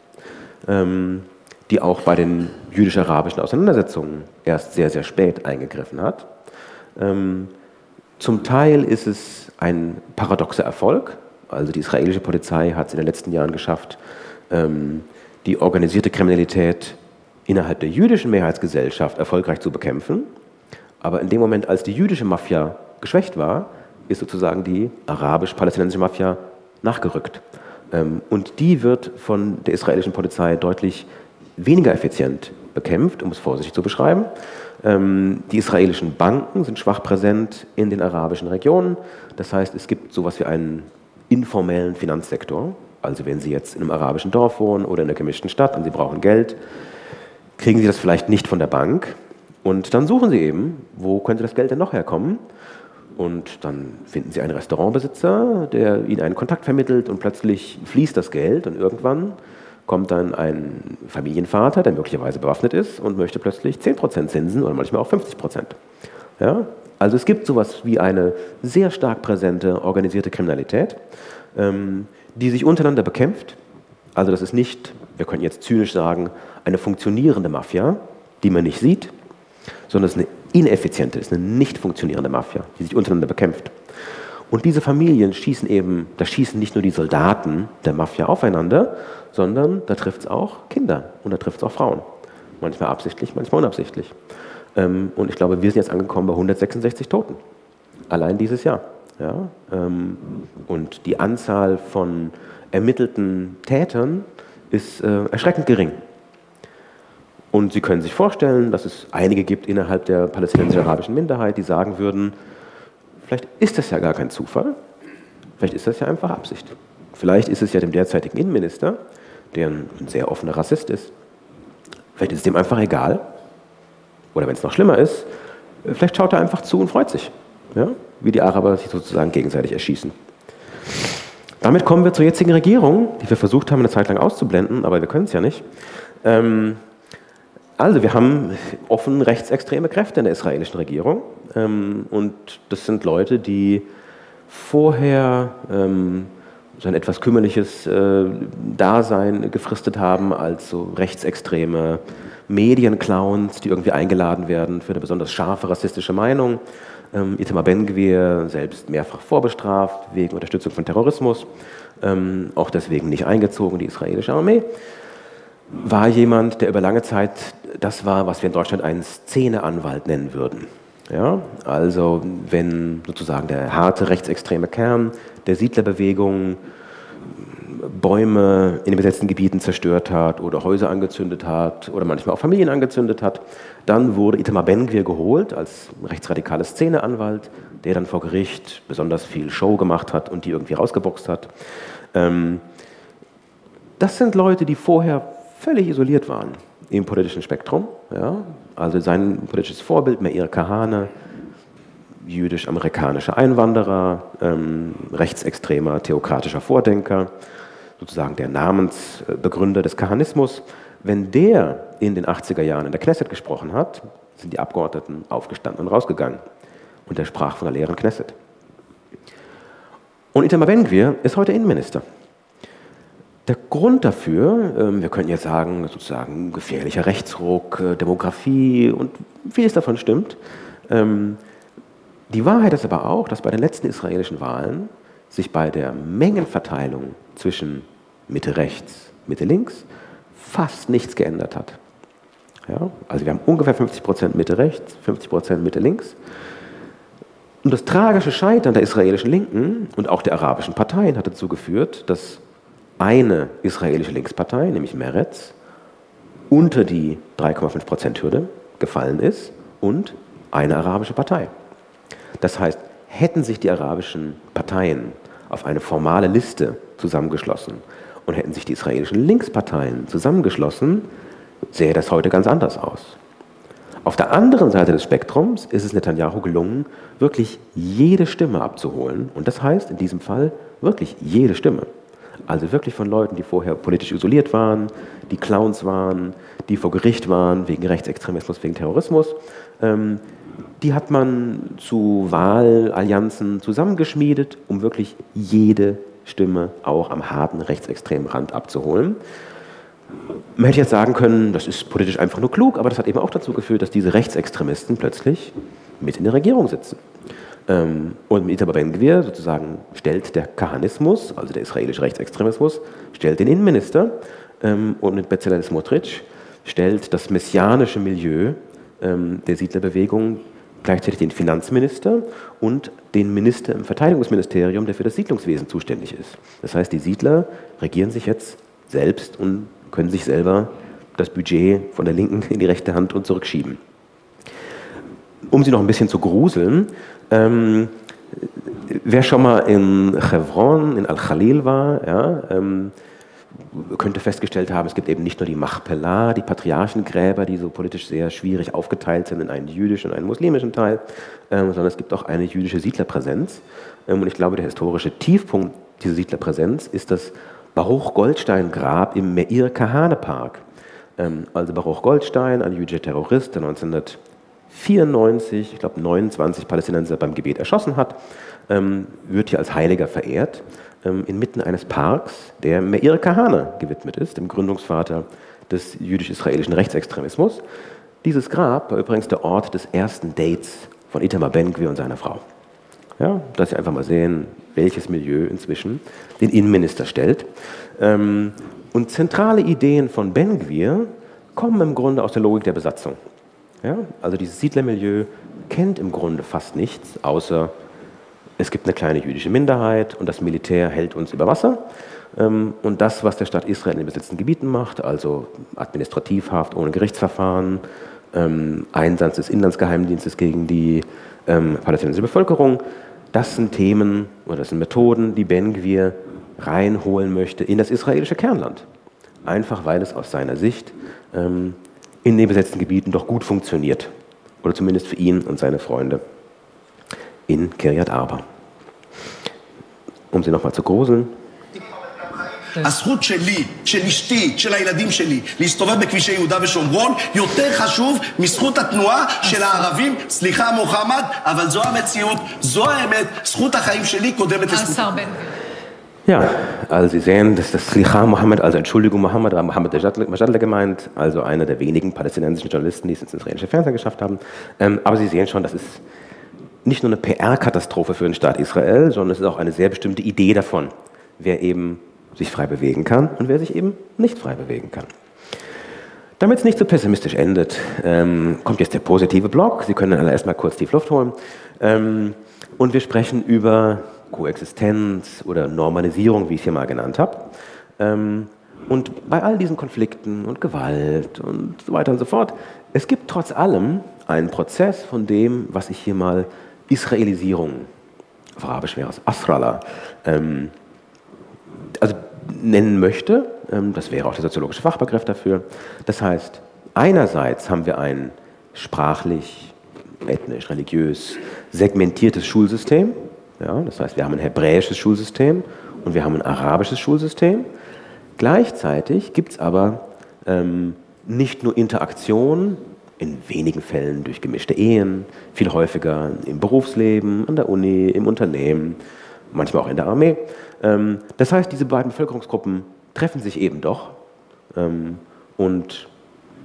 die auch bei den jüdisch-arabischen Auseinandersetzungen erst sehr, sehr spät eingegriffen hat. Zum Teil ist es ein paradoxer Erfolg. Also die israelische Polizei hat es in den letzten Jahren geschafft, die organisierte Kriminalität innerhalb der jüdischen Mehrheitsgesellschaft erfolgreich zu bekämpfen. Aber in dem Moment, als die jüdische Mafia geschwächt war, ist sozusagen die arabisch-palästinensische Mafia nachgerückt. Und die wird von der israelischen Polizei deutlich weniger effizient bekämpft, um es vorsichtig zu beschreiben. Die israelischen Banken sind schwach präsent in den arabischen Regionen. Das heißt, es gibt sowas wie einen informellen Finanzsektor. Also wenn Sie jetzt in einem arabischen Dorf wohnen oder in einer gemischten Stadt und Sie brauchen Geld, kriegen Sie das vielleicht nicht von der Bank. Und dann suchen Sie eben, wo könnte das Geld denn noch herkommen? Und dann finden Sie einen Restaurantbesitzer, der Ihnen einen Kontakt vermittelt und plötzlich fließt das Geld und irgendwann kommt dann ein Familienvater, der möglicherweise bewaffnet ist und möchte plötzlich 10% Zinsen oder manchmal auch 50%. Ja? Also es gibt sowas wie eine sehr stark präsente organisierte Kriminalität, die sich untereinander bekämpft. Also das ist nicht, wir können jetzt zynisch sagen, eine funktionierende Mafia, die man nicht sieht, sondern es ist eine ineffiziente, ist eine nicht funktionierende Mafia, die sich untereinander bekämpft. Und diese Familien schießen eben, da schießen nicht nur die Soldaten der Mafia aufeinander, sondern da trifft es auch Kinder und da trifft es auch Frauen. Manchmal absichtlich, manchmal unabsichtlich. Und ich glaube, wir sind jetzt angekommen bei 166 Toten. Allein dieses Jahr. Ja? Und die Anzahl von ermittelten Tätern ist erschreckend gering. Und Sie können sich vorstellen, dass es einige gibt innerhalb der palästinensisch-arabischen Minderheit, die sagen würden, vielleicht ist das ja gar kein Zufall, vielleicht ist das ja einfach Absicht. Vielleicht ist es ja dem derzeitigen Innenminister, der ein sehr offener Rassist ist, vielleicht ist es dem einfach egal. Oder wenn es noch schlimmer ist, vielleicht schaut er einfach zu und freut sich, ja? Wie die Araber sich sozusagen gegenseitig erschießen. Damit kommen wir zur jetzigen Regierung, die wir versucht haben, eine Zeit lang auszublenden, aber wir können es ja nicht. Also wir haben offen rechtsextreme Kräfte in der israelischen Regierung und das sind Leute, die vorher so ein etwas kümmerliches Dasein gefristet haben als so rechtsextreme Medienclowns, die irgendwie eingeladen werden für eine besonders scharfe rassistische Meinung. Itamar Ben-Gvir selbst mehrfach vorbestraft wegen Unterstützung von Terrorismus, auch deswegen nicht eingezogen in die israelische Armee. War jemand, der über lange Zeit das war, was wir in Deutschland einen Szeneanwalt nennen würden. Ja? Also wenn sozusagen der harte rechtsextreme Kern der Siedlerbewegung Bäume in den besetzten Gebieten zerstört hat oder Häuser angezündet hat oder manchmal auch Familien angezündet hat, dann wurde Itamar Ben-Gvir geholt als rechtsradikaler Szeneanwalt, der dann vor Gericht besonders viel Show gemacht hat und die irgendwie rausgeboxt hat. Das sind Leute, die vorher völlig isoliert waren im politischen Spektrum. Ja? Also sein politisches Vorbild, Meir Kahane, jüdisch-amerikanischer Einwanderer, rechtsextremer, theokratischer Vordenker, sozusagen der Namensbegründer des Kahanismus. Wenn der in den 80er Jahren in der Knesset gesprochen hat, sind die Abgeordneten aufgestanden und rausgegangen. Und er sprach von der leeren Knesset. Und Itamar Ben-Gvir ist heute Innenminister. Der Grund dafür, wir können jetzt sagen, sozusagen gefährlicher Rechtsruck, Demografie und vieles davon stimmt. Die Wahrheit ist aber auch, dass bei den letzten israelischen Wahlen sich bei der Mengenverteilung zwischen Mitte rechts, Mitte links fast nichts geändert hat. Ja? Also wir haben ungefähr 50% Mitte rechts, 50% Mitte links. Und das tragische Scheitern der israelischen Linken und auch der arabischen Parteien hat dazu geführt, dass eine israelische Linkspartei, nämlich Meretz, unter die 3,5%-Hürde gefallen ist und eine arabische Partei. Das heißt, hätten sich die arabischen Parteien auf eine formale Liste zusammengeschlossen und hätten sich die israelischen Linksparteien zusammengeschlossen, sähe das heute ganz anders aus. Auf der anderen Seite des Spektrums ist es Netanyahu gelungen, wirklich jede Stimme abzuholen. Und das heißt in diesem Fall wirklich jede Stimme. Also wirklich von Leuten, die vorher politisch isoliert waren, die Clowns waren, die vor Gericht waren, wegen Rechtsextremismus, wegen Terrorismus. Die hat man zu Wahlallianzen zusammengeschmiedet, um wirklich jede Stimme auch am harten rechtsextremen Rand abzuholen. Man hätte jetzt sagen können, das ist politisch einfach nur klug, aber das hat eben auch dazu geführt, dass diese Rechtsextremisten plötzlich mit in der Regierung sitzen. Und mit Itamar Ben-Gvir sozusagen stellt der Kahanismus, also der israelische Rechtsextremismus, stellt den Innenminister und mit Bezalel Smotrich stellt das messianische Milieu der Siedlerbewegung gleichzeitig den Finanzminister und den Minister im Verteidigungsministerium, der für das Siedlungswesen zuständig ist. Das heißt, die Siedler regieren sich jetzt selbst und können sich selber das Budget von der linken in die rechte Hand und zurückschieben. Um sie noch ein bisschen zu gruseln, wer schon mal in Hebron, in Al-Khalil war, ja, könnte festgestellt haben, es gibt eben nicht nur die Machpelah, die Patriarchengräber, die so politisch sehr schwierig aufgeteilt sind in einen jüdischen und einen muslimischen Teil, sondern es gibt auch eine jüdische Siedlerpräsenz. Und ich glaube, der historische Tiefpunkt dieser Siedlerpräsenz ist das Baruch-Goldstein-Grab im Meir-Kahane-Park. Also Baruch Goldstein, ein jüdischer Terrorist, der 1994, ich glaube 29 Palästinenser beim Gebet erschossen hat, wird hier als Heiliger verehrt, inmitten eines Parks, der Meir Kahane gewidmet ist, dem Gründungsvater des jüdisch-israelischen Rechtsextremismus. Dieses Grab war übrigens der Ort des ersten Dates von Itamar Ben-Gvir und seiner Frau. Ja, dass Sie einfach mal sehen, welches Milieu inzwischen den Innenminister stellt. Und zentrale Ideen von Ben-Gvir kommen im Grunde aus der Logik der Besatzung. Ja, also dieses Siedlermilieu kennt im Grunde fast nichts, außer es gibt eine kleine jüdische Minderheit und das Militär hält uns über Wasser. Und das, was der Staat Israel in den besetzten Gebieten macht, also Administrativhaft ohne Gerichtsverfahren, Einsatz des Inlandsgeheimdienstes gegen die palästinensische Bevölkerung, das sind Themen oder das sind Methoden, die Ben-Gvir reinholen möchte in das israelische Kernland. Einfach weil es aus seiner Sicht in den besetzten Gebieten doch gut funktioniert. Oder zumindest für ihn und seine Freunde in Kiryat Arba. Um sie nochmal zu gruseln. הזכות שלי, של אשתי, של הילדים שלי, להסתובב בכבישי יהודה ושומרון, יותר חשוב מזכות התנועה של הערבים, סליחה מוחמד, אבל זו המציאות, זו האמת, זכות החיים שלי קודמת לזכות. Ja, also Sie sehen, dass das Slicha Mohammed, also Entschuldigung Mohammed, war Mohammed Majadla gemeint, also einer der wenigen palästinensischen Journalisten, die es ins israelische Fernsehen geschafft haben. Aber Sie sehen schon, das ist nicht nur eine PR-Katastrophe für den Staat Israel, sondern es ist auch eine sehr bestimmte Idee davon, wer eben sich frei bewegen kann und wer sich eben nicht frei bewegen kann. Damit es nicht so pessimistisch endet, kommt jetzt der positive Block. Sie können alle erstmal kurz tief Luft holen. Und wir sprechen über Koexistenz oder Normalisierung, wie ich es hier mal genannt habe. Und bei all diesen Konflikten und Gewalt und so weiter und so fort, es gibt trotz allem einen Prozess von dem, was ich hier mal Israelisierung, auf Arabisch wäre es Asrallah, also nennen möchte. Das wäre auch der soziologische Fachbegriff dafür. Das heißt, einerseits haben wir ein sprachlich, ethnisch, religiös segmentiertes Schulsystem. Ja, das heißt, wir haben ein hebräisches Schulsystem und wir haben ein arabisches Schulsystem. Gleichzeitig gibt es aber nicht nur Interaktion, in wenigen Fällen durch gemischte Ehen, viel häufiger im Berufsleben, an der Uni, im Unternehmen, manchmal auch in der Armee. Das heißt, diese beiden Bevölkerungsgruppen treffen sich eben doch. Und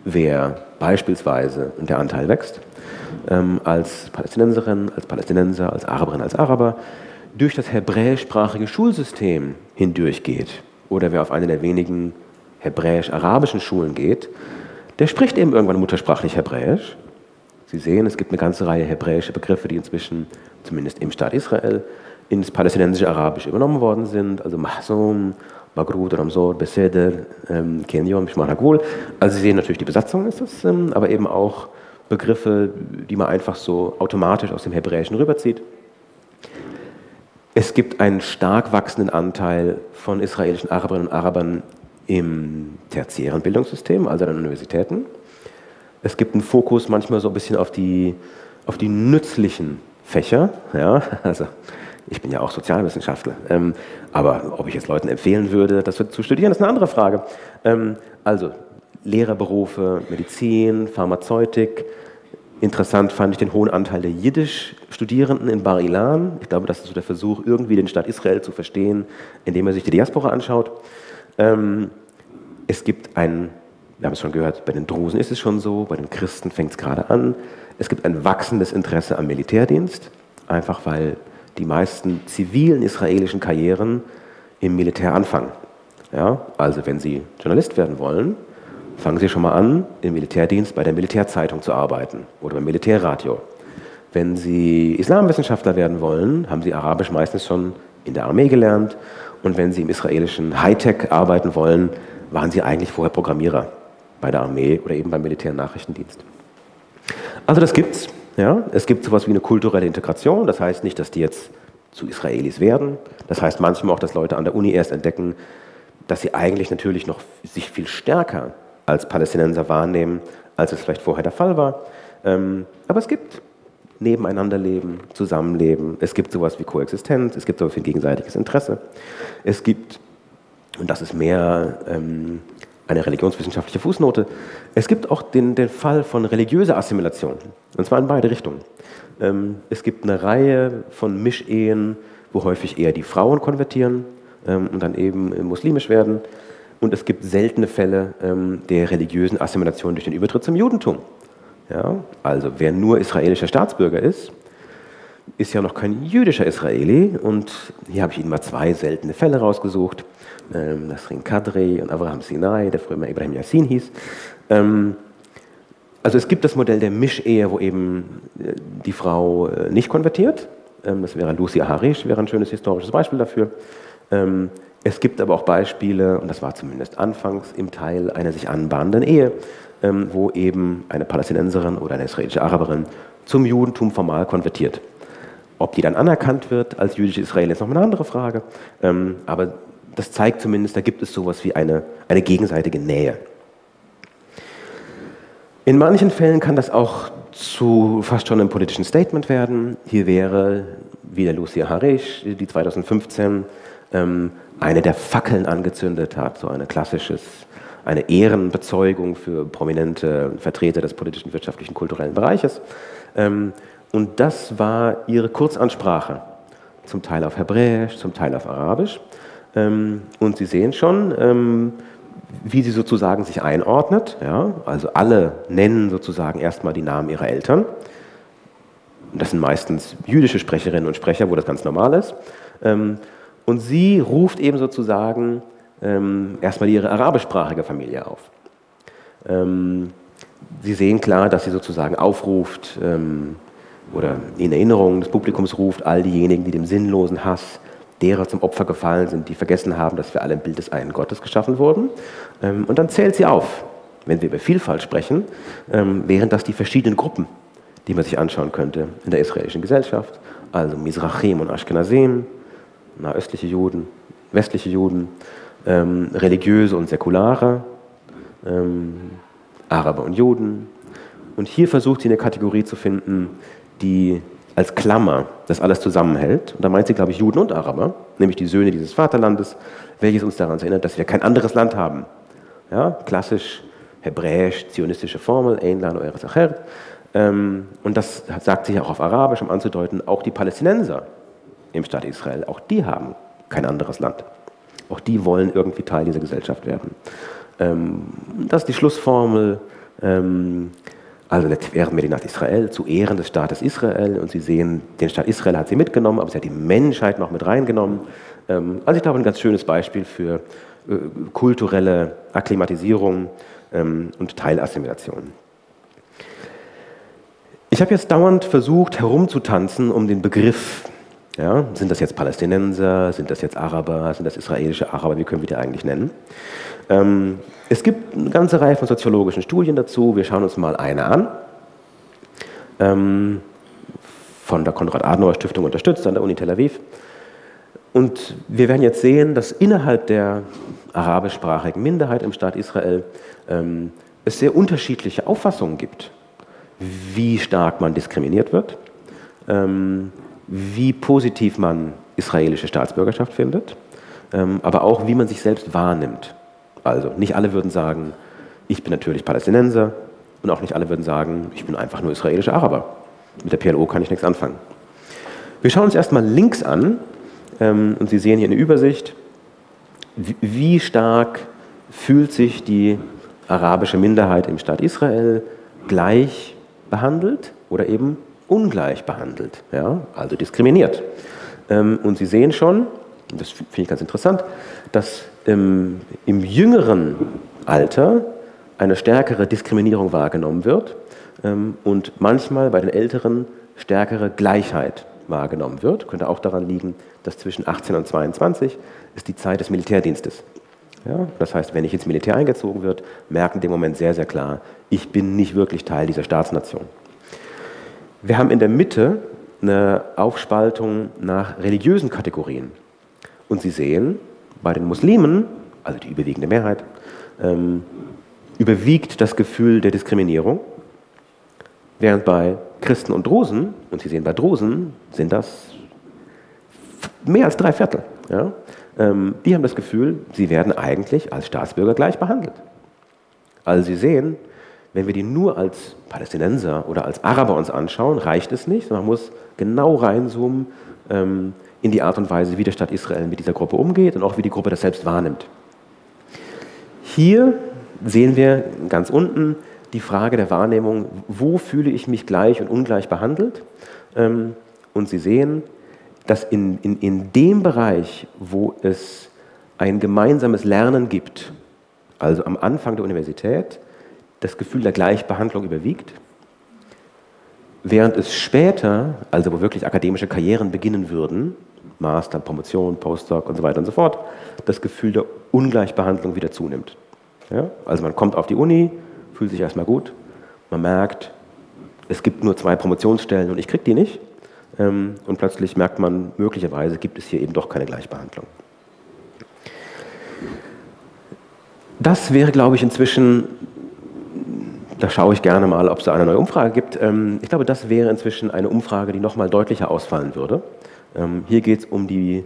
wer beispielsweise, und der Anteil wächst, als Palästinenserin, als Palästinenser, als Araberin, als Araber, durch das hebräischsprachige Schulsystem hindurch geht, oder wer auf eine der wenigen hebräisch-arabischen Schulen geht, der spricht eben irgendwann muttersprachlich Hebräisch. Sie sehen, es gibt eine ganze Reihe hebräischer Begriffe, die inzwischen, zumindest im Staat Israel, ins palästinensische Arabisch übernommen worden sind, also Mahzum, Bagrut, Ramsor, Beseder, Kenyon, Mishmar Hagul. Also Sie sehen natürlich, die Besatzung ist es, aber eben auch Begriffe, die man einfach so automatisch aus dem Hebräischen rüberzieht. Es gibt einen stark wachsenden Anteil von israelischen Araberinnen und Arabern im tertiären Bildungssystem, also an Universitäten. Es gibt einen Fokus manchmal so ein bisschen auf die nützlichen Fächer. Ja, also ich bin ja auch Sozialwissenschaftler, aber ob ich jetzt Leuten empfehlen würde, das zu studieren, ist eine andere Frage. Also Lehrerberufe, Medizin, Pharmazeutik. Interessant fand ich den hohen Anteil der Jiddisch-Studierenden in Bar-Ilan. Ich glaube, das ist so der Versuch, irgendwie den Staat Israel zu verstehen, indem er sich die Diaspora anschaut. Es gibt einen, wir haben es schon gehört, bei den Drusen ist es schon so, bei den Christen fängt es gerade an. Es gibt ein wachsendes Interesse am Militärdienst, einfach weil die meisten zivilen israelischen Karrieren im Militär anfangen. Ja, also wenn Sie Journalist werden wollen, fangen Sie schon mal an, im Militärdienst bei der Militärzeitung zu arbeiten oder beim Militärradio. Wenn Sie Islamwissenschaftler werden wollen, haben Sie Arabisch meistens schon in der Armee gelernt. Und wenn Sie im israelischen Hightech arbeiten wollen, waren Sie eigentlich vorher Programmierer bei der Armee oder eben beim Militärnachrichtendienst. Also das gibt's. Ja? Es gibt sowas wie eine kulturelle Integration. Das heißt nicht, dass die jetzt zu Israelis werden. Das heißt manchmal auch, dass Leute an der Uni erst entdecken, dass sie eigentlich natürlich noch sich viel stärker als Palästinenser wahrnehmen, als es vielleicht vorher der Fall war. Aber es gibt Nebeneinanderleben, Zusammenleben, es gibt sowas wie Koexistenz, es gibt sowas wie gegenseitiges Interesse. Es gibt, und das ist mehr eine religionswissenschaftliche Fußnote, es gibt auch den Fall von religiöser Assimilation, und zwar in beide Richtungen. Es gibt eine Reihe von Mischehen, wo häufig eher die Frauen konvertieren und dann eben muslimisch werden. Und es gibt seltene Fälle der religiösen Assimilation durch den Übertritt zum Judentum. Ja? Also wer nur israelischer Staatsbürger ist, ist ja noch kein jüdischer Israeli. Und hier habe ich Ihnen mal zwei seltene Fälle rausgesucht. Nasrin Kadri und Avraham Sinai, der früher mal Ibrahim Yassin hieß. Also es gibt das Modell der Mischehe, wo eben die Frau nicht konvertiert. Das wäre Lucy Harish, wäre ein schönes historisches Beispiel dafür. Es gibt aber auch Beispiele, und das war zumindest anfangs im Teil einer sich anbahnenden Ehe, wo eben eine Palästinenserin oder eine israelische Araberin zum Judentum formal konvertiert. Ob die dann anerkannt wird als jüdische Israelin, ist noch eine andere Frage. Aber das zeigt zumindest, da gibt es sowas wie eine gegenseitige Nähe. In manchen Fällen kann das auch zu fast schon einem politischen Statement werden. Hier wäre wieder Lucy Harish, die 2015 eine der Fackeln angezündet hat, so eine Ehrenbezeugung für prominente Vertreter des politischen, wirtschaftlichen, kulturellen Bereiches. Und das war ihre Kurzansprache, zum Teil auf Hebräisch, zum Teil auf Arabisch. Und Sie sehen schon, wie sie sozusagen sich einordnet. Ja? Also alle nennen sozusagen erstmal die Namen ihrer Eltern. Das sind meistens jüdische Sprecherinnen und Sprecher, wo das ganz normal ist. Und sie ruft eben sozusagen erstmal ihre arabischsprachige Familie auf. Sie sehen klar, dass sie sozusagen aufruft oder in Erinnerung des Publikums ruft, all diejenigen, die dem sinnlosen Hass derer zum Opfer gefallen sind, die vergessen haben, dass wir alle im Bild des einen Gottes geschaffen wurden. Und dann zählt sie auf, wenn wir über Vielfalt sprechen, wären das die verschiedenen Gruppen, die man sich anschauen könnte in der israelischen Gesellschaft, also Mizrachim und Ashkenazim, nahöstliche Juden, westliche Juden, religiöse und säkulare, Araber und Juden. Und hier versucht sie eine Kategorie zu finden, die als Klammer das alles zusammenhält. Und da meint sie, glaube ich, Juden und Araber, nämlich die Söhne dieses Vaterlandes, welches uns daran erinnert, dass wir kein anderes Land haben. Ja, klassisch hebräisch-zionistische Formel, Ein Land, Eretz Achert. Und das sagt sich auch auf Arabisch, um anzudeuten, auch die Palästinenser im Staat Israel, auch die haben kein anderes Land. Auch die wollen irgendwie Teil dieser Gesellschaft werden. Das ist die Schlussformel, also Letzver Medinat Israel, zu Ehren des Staates Israel. Und Sie sehen, den Staat Israel hat sie mitgenommen, aber sie hat die Menschheit noch mit reingenommen. Also ich glaube, ein ganz schönes Beispiel für kulturelle Akklimatisierung und Teilassimilation. Ich habe jetzt dauernd versucht, herumzutanzen um den Begriff. Ja, sind das jetzt Palästinenser, sind das jetzt Araber, sind das israelische Araber, wie können wir die eigentlich nennen? Es gibt eine ganze Reihe von soziologischen Studien dazu, wir schauen uns mal eine an. Von der Konrad-Adenauer-Stiftung unterstützt, an der Uni Tel Aviv. Und wir werden jetzt sehen, dass innerhalb der arabischsprachigen Minderheit im Staat Israel es sehr unterschiedliche Auffassungen gibt, wie stark man diskriminiert wird, wie positiv man israelische Staatsbürgerschaft findet, aber auch wie man sich selbst wahrnimmt. Also nicht alle würden sagen, ich bin natürlich Palästinenser, und auch nicht alle würden sagen, ich bin einfach nur israelischer Araber. Mit der PLO kann ich nichts anfangen. Wir schauen uns erstmal links an und Sie sehen hier eine Übersicht, wie stark fühlt sich die arabische Minderheit im Staat Israel gleich behandelt oder eben ungleich behandelt, ja? Also diskriminiert. Und Sie sehen schon, das finde ich ganz interessant, dass im jüngeren Alter eine stärkere Diskriminierung wahrgenommen wird und manchmal bei den Älteren stärkere Gleichheit wahrgenommen wird. Könnte auch daran liegen, dass zwischen 18 und 22 ist die Zeit des Militärdienstes. Ja, das heißt, wenn ich ins Militär eingezogen wird, merken in dem Moment sehr, sehr klar, ich bin nicht wirklich Teil dieser Staatsnation. Wir haben in der Mitte eine Aufspaltung nach religiösen Kategorien. Und Sie sehen, bei den Muslimen, also die überwiegende Mehrheit, überwiegt das Gefühl der Diskriminierung, während bei Christen und Drusen, und Sie sehen, bei Drusen sind das mehr als 3/4, ja, die haben das Gefühl, sie werden eigentlich als Staatsbürger gleich behandelt. Also Sie sehen, wenn wir die nur als Palästinenser oder als Araber uns anschauen, reicht es nicht. Man muss genau reinzoomen in die Art und Weise, wie der Staat Israel mit dieser Gruppe umgeht und auch wie die Gruppe das selbst wahrnimmt. Hier sehen wir ganz unten die Frage der Wahrnehmung, wo fühle ich mich gleich und ungleich behandelt? Und Sie sehen, dass in dem Bereich, wo es ein gemeinsames Lernen gibt, also am Anfang der Universität, das Gefühl der Gleichbehandlung überwiegt, während es später, also wo wirklich akademische Karrieren beginnen würden, Master, Promotion, Postdoc und so weiter und so fort, das Gefühl der Ungleichbehandlung wieder zunimmt. Ja? Also man kommt auf die Uni, fühlt sich erstmal gut, man merkt, es gibt nur 2 Promotionsstellen und ich kriege die nicht. Und plötzlich merkt man, möglicherweise gibt es hier eben doch keine Gleichbehandlung. Das wäre, glaube ich, inzwischen, da schaue ich gerne mal, ob es da eine neue Umfrage gibt. Ich glaube, das wäre inzwischen eine Umfrage, die nochmal deutlicher ausfallen würde. Hier geht es um die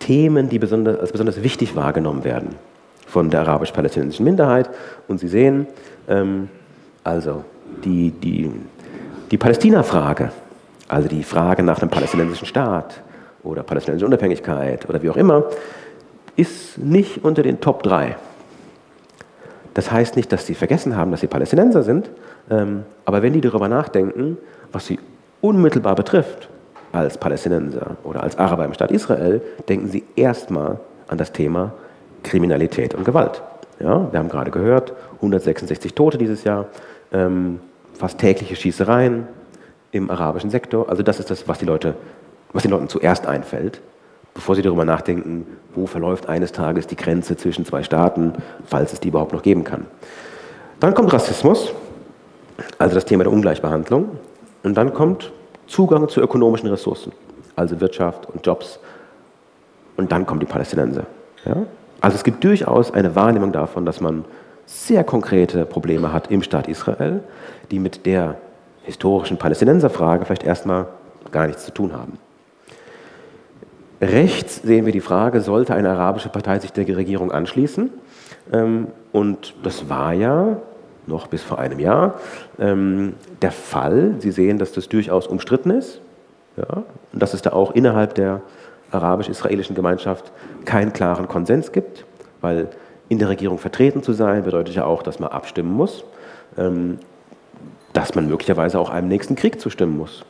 Themen, die als besonders wichtig wahrgenommen werden von der arabisch-palästinensischen Minderheit. Und Sie sehen, also die Palästina-Frage, also die Frage nach einem palästinensischen Staat oder palästinensische Unabhängigkeit oder wie auch immer, ist nicht unter den Top 3. Das heißt nicht, dass sie vergessen haben, dass sie Palästinenser sind, aber wenn die darüber nachdenken, was sie unmittelbar betrifft als Palästinenser oder als Araber im Staat Israel, denken sie erstmal an das Thema Kriminalität und Gewalt. Ja, wir haben gerade gehört, 166 Tote dieses Jahr, fast tägliche Schießereien im arabischen Sektor. Also das ist das, was den Leuten zuerst einfällt, bevor sie darüber nachdenken, wo verläuft eines Tages die Grenze zwischen 2 Staaten, falls es die überhaupt noch geben kann. Dann kommt Rassismus, also das Thema der Ungleichbehandlung. Und dann kommt Zugang zu ökonomischen Ressourcen, also Wirtschaft und Jobs. Und dann kommen die Palästinenser. Ja? Also es gibt durchaus eine Wahrnehmung davon, dass man sehr konkrete Probleme hat im Staat Israel, die mit der historischen Palästinenserfrage vielleicht erstmal gar nichts zu tun haben. Rechts sehen wir die Frage, sollte eine arabische Partei sich der Regierung anschließen? Und das war ja noch bis vor einem Jahr der Fall. Sie sehen, dass das durchaus umstritten ist, ja, und dass es da auch innerhalb der arabisch-israelischen Gemeinschaft keinen klaren Konsens gibt, weil in der Regierung vertreten zu sein, bedeutet ja auch, dass man abstimmen muss, dass man möglicherweise auch einem nächsten Krieg zustimmen muss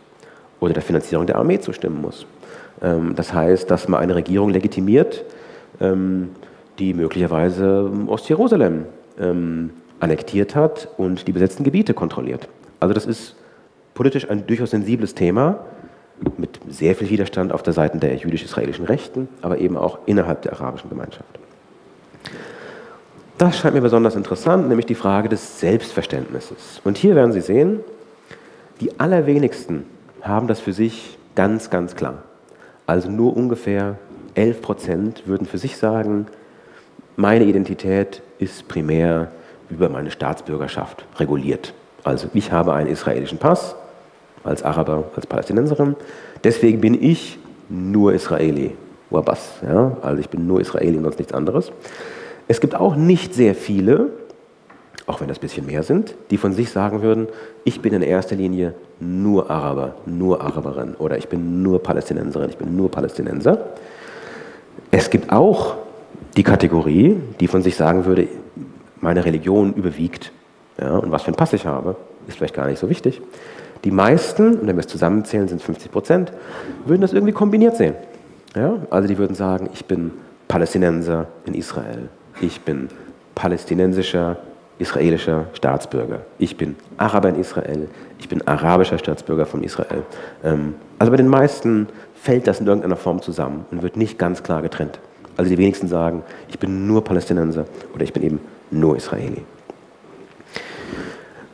oder der Finanzierung der Armee zustimmen muss. Das heißt, dass man eine Regierung legitimiert, die möglicherweise Ost-Jerusalem annektiert hat und die besetzten Gebiete kontrolliert. Also das ist politisch ein durchaus sensibles Thema mit sehr viel Widerstand auf der Seite der jüdisch-israelischen Rechten, aber eben auch innerhalb der arabischen Gemeinschaft. Das scheint mir besonders interessant, nämlich die Frage des Selbstverständnisses. Und hier werden Sie sehen, die allerwenigsten haben das für sich ganz, ganz klar. Also nur ungefähr 11% würden für sich sagen, meine Identität ist primär über meine Staatsbürgerschaft reguliert. Also ich habe einen israelischen Pass, als Araber, als Palästinenserin, deswegen bin ich nur Israeli, Wabas, ja? Also ich bin nur Israeli und sonst nichts anderes. Es gibt auch nicht sehr viele, auch wenn das ein bisschen mehr sind, die von sich sagen würden, ich bin in erster Linie nur Araber, nur Araberin oder ich bin nur Palästinenserin, ich bin nur Palästinenser. Es gibt auch die Kategorie, die von sich sagen würde, meine Religion überwiegt, ja? Und was für einen Pass ich habe, ist vielleicht gar nicht so wichtig. Die meisten, und wenn wir es zusammenzählen, sind 50%, würden das irgendwie kombiniert sehen. Ja? Also die würden sagen, ich bin Palästinenser in Israel, ich bin palästinensischer, israelischer Staatsbürger, ich bin Araber in Israel, ich bin arabischer Staatsbürger von Israel. Also bei den meisten fällt das in irgendeiner Form zusammen und wird nicht ganz klar getrennt. Also die wenigsten sagen, ich bin nur Palästinenser oder ich bin eben nur Israeli.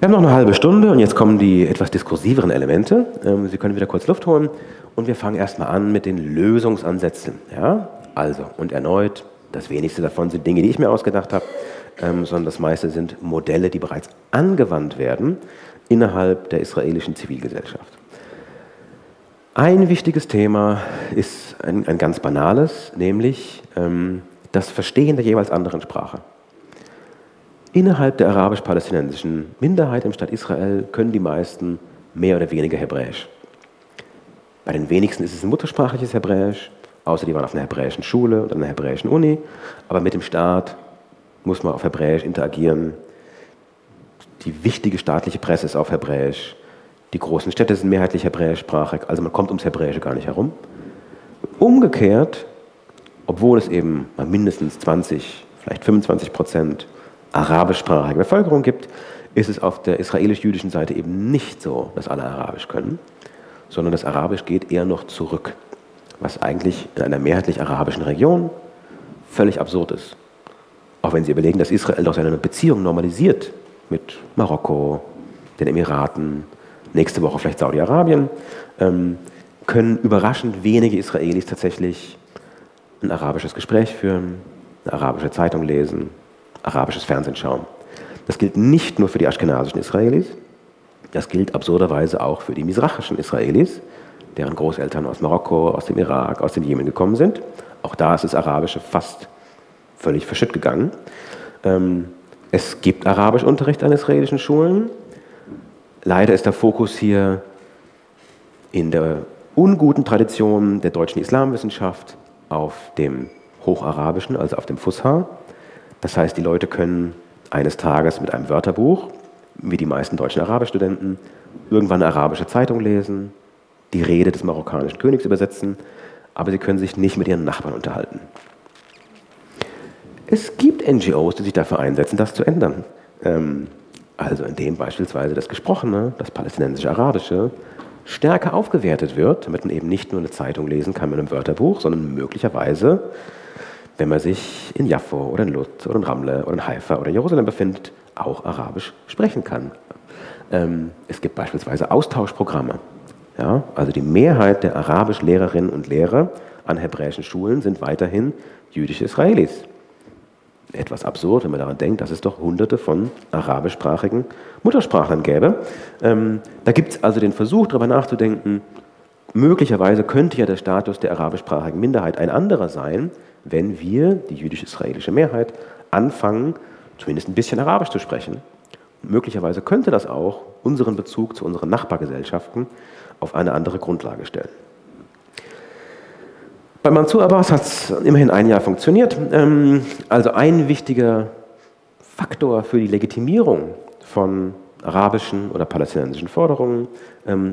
Wir haben noch eine halbe Stunde und jetzt kommen die etwas diskursiveren Elemente. Sie können wieder kurz Luft holen und wir fangen erstmal an mit den Lösungsansätzen. Ja? Also, und erneut, das wenigste davon sind Dinge, die ich mir ausgedacht habe, sondern das meiste sind Modelle, die bereits angewandt werden innerhalb der israelischen Zivilgesellschaft. Ein wichtiges Thema ist ein ganz banales, nämlich das Verstehen der jeweils anderen Sprache. Innerhalb der arabisch-palästinensischen Minderheit im Staat Israel können die meisten mehr oder weniger Hebräisch. Bei den wenigsten ist es ein muttersprachliches Hebräisch, außer die waren auf einer hebräischen Schule und einer hebräischen Uni. Aber mit dem Staat muss man auf Hebräisch interagieren. Die wichtige staatliche Presse ist auf Hebräisch. Die großen Städte sind mehrheitlich hebräischsprachig, also man kommt ums Hebräische gar nicht herum. Umgekehrt, obwohl es eben mal mindestens 20, vielleicht 25% arabischsprachige Bevölkerung gibt, ist es auf der israelisch-jüdischen Seite eben nicht so, dass alle Arabisch können, sondern das Arabisch geht eher noch zurück, was eigentlich in einer mehrheitlich arabischen Region völlig absurd ist. Auch wenn Sie überlegen, dass Israel doch seine Beziehung normalisiert mit Marokko, den Emiraten, nächste Woche vielleicht Saudi-Arabien, können überraschend wenige Israelis tatsächlich ein arabisches Gespräch führen, eine arabische Zeitung lesen, arabisches Fernsehen schauen. Das gilt nicht nur für die aschkenasischen Israelis, das gilt absurderweise auch für die misrachischen Israelis, deren Großeltern aus Marokko, aus dem Irak, aus dem Jemen gekommen sind. Auch da ist das Arabische fast völlig verschütt gegangen. Es gibt Arabischunterricht an israelischen Schulen. Leider ist der Fokus hier in der unguten Tradition der deutschen Islamwissenschaft auf dem Hocharabischen, also auf dem Fusha. Das heißt, die Leute können eines Tages mit einem Wörterbuch, wie die meisten deutschen Arabischstudenten, irgendwann eine arabische Zeitung lesen, die Rede des marokkanischen Königs übersetzen, aber sie können sich nicht mit ihren Nachbarn unterhalten. Es gibt NGOs, die sich dafür einsetzen, das zu ändern. Also indem beispielsweise das Gesprochene, das palästinensische Arabische, stärker aufgewertet wird, damit man eben nicht nur eine Zeitung lesen kann mit einem Wörterbuch, sondern möglicherweise, wenn man sich in Jaffo oder in Lut oder in Ramle oder in Haifa oder in Jerusalem befindet, auch Arabisch sprechen kann. Es gibt beispielsweise Austauschprogramme. Ja? Also die Mehrheit der Arabischlehrerinnen und Lehrer an hebräischen Schulen sind weiterhin jüdische Israelis. Etwas absurd, wenn man daran denkt, dass es doch hunderte von arabischsprachigen Muttersprachlern gäbe. Da gibt es also den Versuch, darüber nachzudenken, möglicherweise könnte ja der Status der arabischsprachigen Minderheit ein anderer sein, wenn wir, die jüdisch-israelische Mehrheit, anfangen, zumindest ein bisschen Arabisch zu sprechen. Möglicherweise könnte das auch unseren Bezug zu unseren Nachbargesellschaften auf eine andere Grundlage stellen. Bei Mansour Abbas hat es immerhin ein Jahr funktioniert. Also ein wichtiger Faktor für die Legitimierung von arabischen oder palästinensischen Forderungen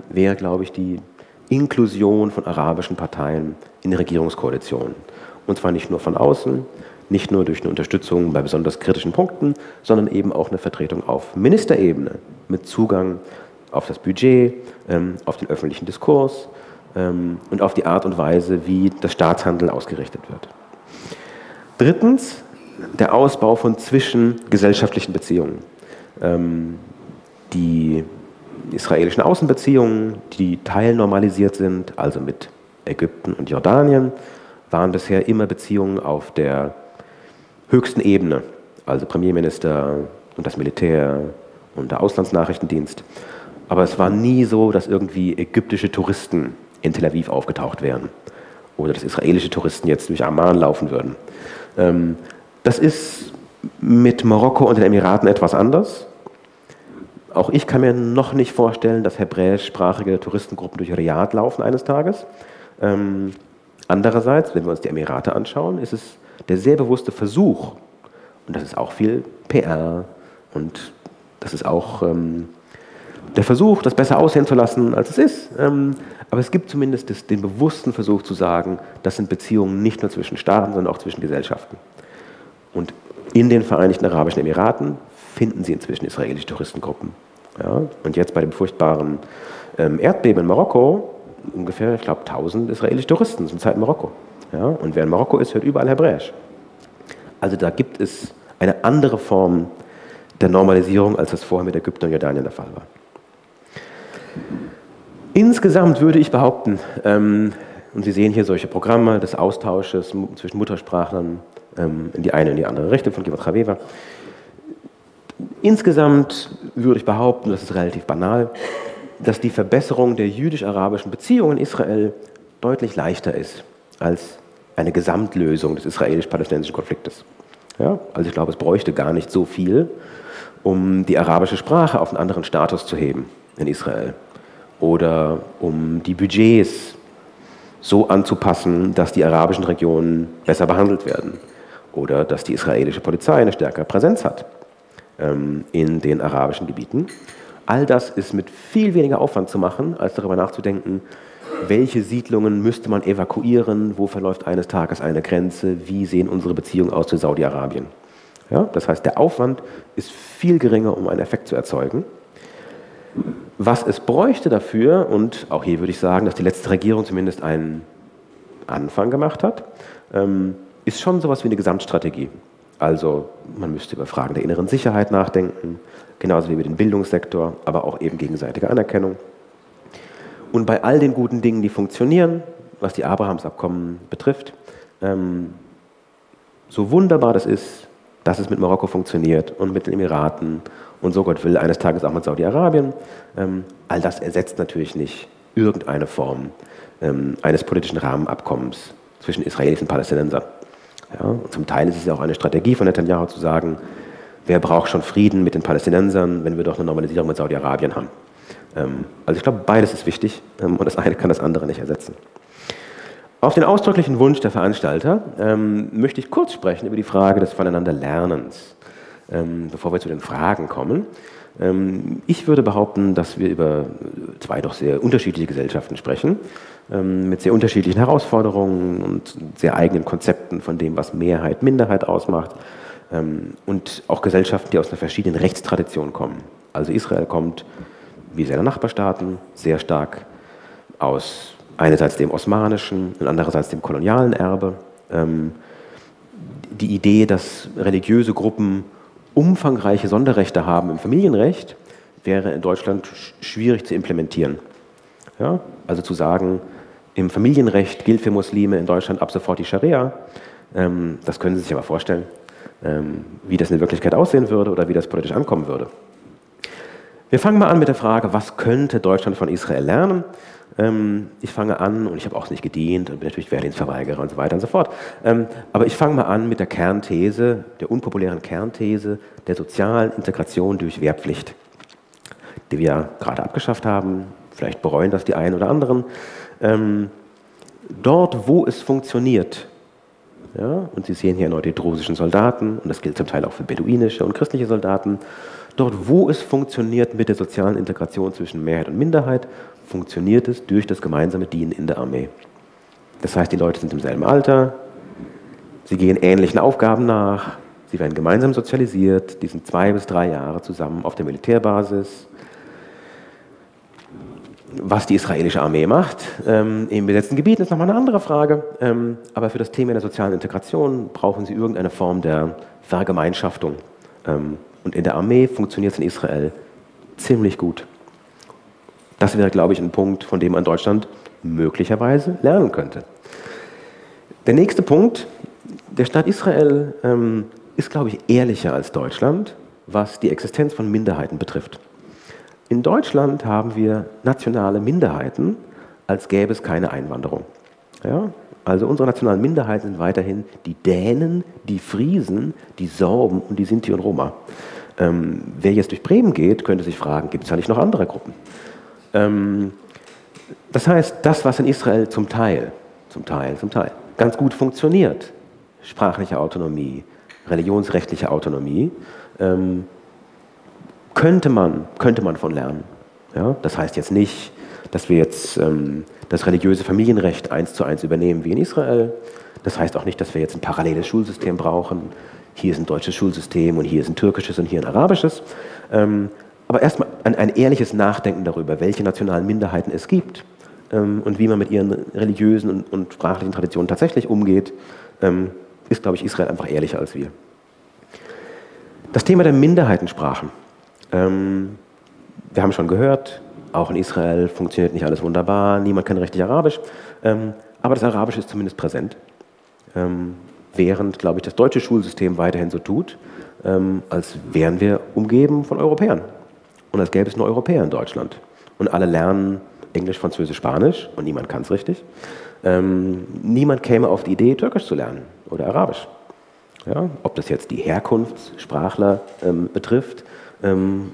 wäre, glaube ich, die Inklusion von arabischen Parteien in Regierungskoalitionen. Und zwar nicht nur von außen, nicht nur durch eine Unterstützung bei besonders kritischen Punkten, sondern eben auch eine Vertretung auf Ministerebene mit Zugang auf das Budget, auf den öffentlichen Diskurs und auf die Art und Weise, wie das Staatshandeln ausgerichtet wird. Drittens, der Ausbau von zwischengesellschaftlichen Beziehungen. Die israelischen Außenbeziehungen, die teilnormalisiert sind, also mit Ägypten und Jordanien, waren bisher immer Beziehungen auf der höchsten Ebene, also Premierminister und das Militär und der Auslandsnachrichtendienst. Aber es war nie so, dass irgendwie ägyptische Touristen in Tel Aviv aufgetaucht wären oder dass israelische Touristen jetzt durch Amman laufen würden. Das ist mit Marokko und den Emiraten etwas anders. Auch ich kann mir noch nicht vorstellen, dass hebräischsprachige Touristengruppen durch Riyadh laufen eines Tages. Andererseits, wenn wir uns die Emirate anschauen, ist es der sehr bewusste Versuch, und das ist auch viel PR, und das ist auch der Versuch, das besser aussehen zu lassen, als es ist. Aber es gibt zumindest den bewussten Versuch zu sagen, das sind Beziehungen nicht nur zwischen Staaten, sondern auch zwischen Gesellschaften. Und in den Vereinigten Arabischen Emiraten finden Sie inzwischen israelische Touristengruppen. Ja? Und jetzt bei dem furchtbaren Erdbeben in Marokko, ungefähr, ich glaube, 1000 israelische Touristen sind zurzeit in Marokko. Ja? Und wer in Marokko ist, hört überall Hebräisch. Also da gibt es eine andere Form der Normalisierung, als das vorher mit Ägypten und Jordanien der Fall war. Insgesamt würde ich behaupten, und Sie sehen hier solche Programme des Austausches zwischen Muttersprachlern in die eine und die andere Richtung von Givat Chaveva. Insgesamt würde ich behaupten, das ist relativ banal, dass die Verbesserung der jüdisch-arabischen Beziehungen in Israel deutlich leichter ist als eine Gesamtlösung des israelisch-palästinensischen Konfliktes. Ja? Also ich glaube, es bräuchte gar nicht so viel, um die arabische Sprache auf einen anderen Status zu heben in Israel oder um die Budgets so anzupassen, dass die arabischen Regionen besser behandelt werden oder dass die israelische Polizei eine stärkere Präsenz hat in den arabischen Gebieten. All das ist mit viel weniger Aufwand zu machen, als darüber nachzudenken, welche Siedlungen müsste man evakuieren, wo verläuft eines Tages eine Grenze, wie sehen unsere Beziehungen aus zu Saudi-Arabien. Ja, das heißt, der Aufwand ist viel geringer, um einen Effekt zu erzeugen. Was es bräuchte dafür, und auch hier würde ich sagen, dass die letzte Regierung zumindest einen Anfang gemacht hat, ist schon sowas wie eine Gesamtstrategie. Also man müsste über Fragen der inneren Sicherheit nachdenken, genauso wie über den Bildungssektor, aber auch eben gegenseitige Anerkennung. Und bei all den guten Dingen, die funktionieren, was die Abrahamsabkommen betrifft, so wunderbar das ist, dass es mit Marokko funktioniert und mit den Emiraten und so Gott will, eines Tages auch mit Saudi-Arabien, all das ersetzt natürlich nicht irgendeine Form eines politischen Rahmenabkommens zwischen Israelis und Palästinensern. Ja, und zum Teil ist es ja auch eine Strategie von Netanyahu zu sagen, wer braucht schon Frieden mit den Palästinensern, wenn wir doch eine Normalisierung mit Saudi-Arabien haben. Also ich glaube, beides ist wichtig und das eine kann das andere nicht ersetzen. Auf den ausdrücklichen Wunsch der Veranstalter möchte ich kurz sprechen über die Frage des Voneinanderlernens, bevor wir zu den Fragen kommen. Ich würde behaupten, dass wir über zwei doch sehr unterschiedliche Gesellschaften sprechen, mit sehr unterschiedlichen Herausforderungen und sehr eigenen Konzepten von dem, was Mehrheit, Minderheit ausmacht, und auch Gesellschaften, die aus einer verschiedenen Rechtstradition kommen. Also Israel kommt, wie seine Nachbarstaaten, sehr stark aus einerseits dem osmanischen und andererseits dem kolonialen Erbe. Die Idee, dass religiöse Gruppen umfangreiche Sonderrechte haben im Familienrecht, wäre in Deutschland schwierig zu implementieren. Ja? Also zu sagen, im Familienrecht gilt für Muslime in Deutschland ab sofort die Scharia, das können Sie sich aber vorstellen, wie das in der Wirklichkeit aussehen würde oder wie das politisch ankommen würde. Wir fangen mal an mit der Frage, was könnte Deutschland von Israel lernen? Ich fange an, und ich habe auch nicht gedient und bin natürlich Wehrdienstverweigerer und so weiter und so fort, aber ich fange mal an mit der Kernthese, der unpopulären Kernthese der sozialen Integration durch Wehrpflicht, die wir gerade abgeschafft haben, vielleicht bereuen das die einen oder anderen. Dort, wo es funktioniert, ja, und Sie sehen hier erneut die drusischen Soldaten, und das gilt zum Teil auch für beduinische und christliche Soldaten, dort, wo es funktioniert mit der sozialen Integration zwischen Mehrheit und Minderheit, funktioniert es durch das gemeinsame Dienen in der Armee. Das heißt, die Leute sind im selben Alter, Sie gehen ähnlichen Aufgaben nach, sie werden gemeinsam sozialisiert, die sind 2 bis 3 Jahre zusammen auf der Militärbasis. Was die israelische Armee macht in besetzten Gebieten, ist nochmal eine andere Frage. Aber für das Thema der sozialen Integration brauchen sie irgendeine Form der Vergemeinschaftung. Und in der Armee funktioniert es in Israel ziemlich gut. Das wäre, glaube ich, ein Punkt, von dem man Deutschland möglicherweise lernen könnte. Der nächste Punkt, der Staat Israel ist, glaube ich, ehrlicher als Deutschland, was die Existenz von Minderheiten betrifft. In Deutschland haben wir nationale Minderheiten, als gäbe es keine Einwanderung. Ja? Also unsere nationalen Minderheiten sind weiterhin die Dänen, die Friesen, die Sorben und die Sinti und Roma. Wer jetzt durch Bremen geht, könnte sich fragen, gibt es da nicht noch andere Gruppen? Das heißt, das, was in Israel zum Teil, ganz gut funktioniert, sprachliche Autonomie, religionsrechtliche Autonomie, könnte man von lernen. Ja? Das heißt jetzt nicht, dass wir jetzt das religiöse Familienrecht 1:1 übernehmen wie in Israel. Das heißt auch nicht, dass wir jetzt ein paralleles Schulsystem brauchen. Hier ist ein deutsches Schulsystem und hier ist ein türkisches und hier ein arabisches. Aber erstmal ein ehrliches Nachdenken darüber, welche nationalen Minderheiten es gibt und wie man mit ihren religiösen und sprachlichen Traditionen tatsächlich umgeht, ist, glaube ich, Israel einfach ehrlicher als wir. Das Thema der Minderheitensprachen. Wir haben schon gehört, auch in Israel funktioniert nicht alles wunderbar, niemand kann richtig Arabisch, aber das Arabische ist zumindest präsent, während, glaube ich, das deutsche Schulsystem weiterhin so tut, als wären wir umgeben von Europäern und als gäbe es nur Europäer in Deutschland und alle lernen Englisch, Französisch, Spanisch und niemand kann es richtig. Niemand käme auf die Idee, Türkisch zu lernen oder Arabisch. Ja? Ob das jetzt die Herkunftssprachler betrifft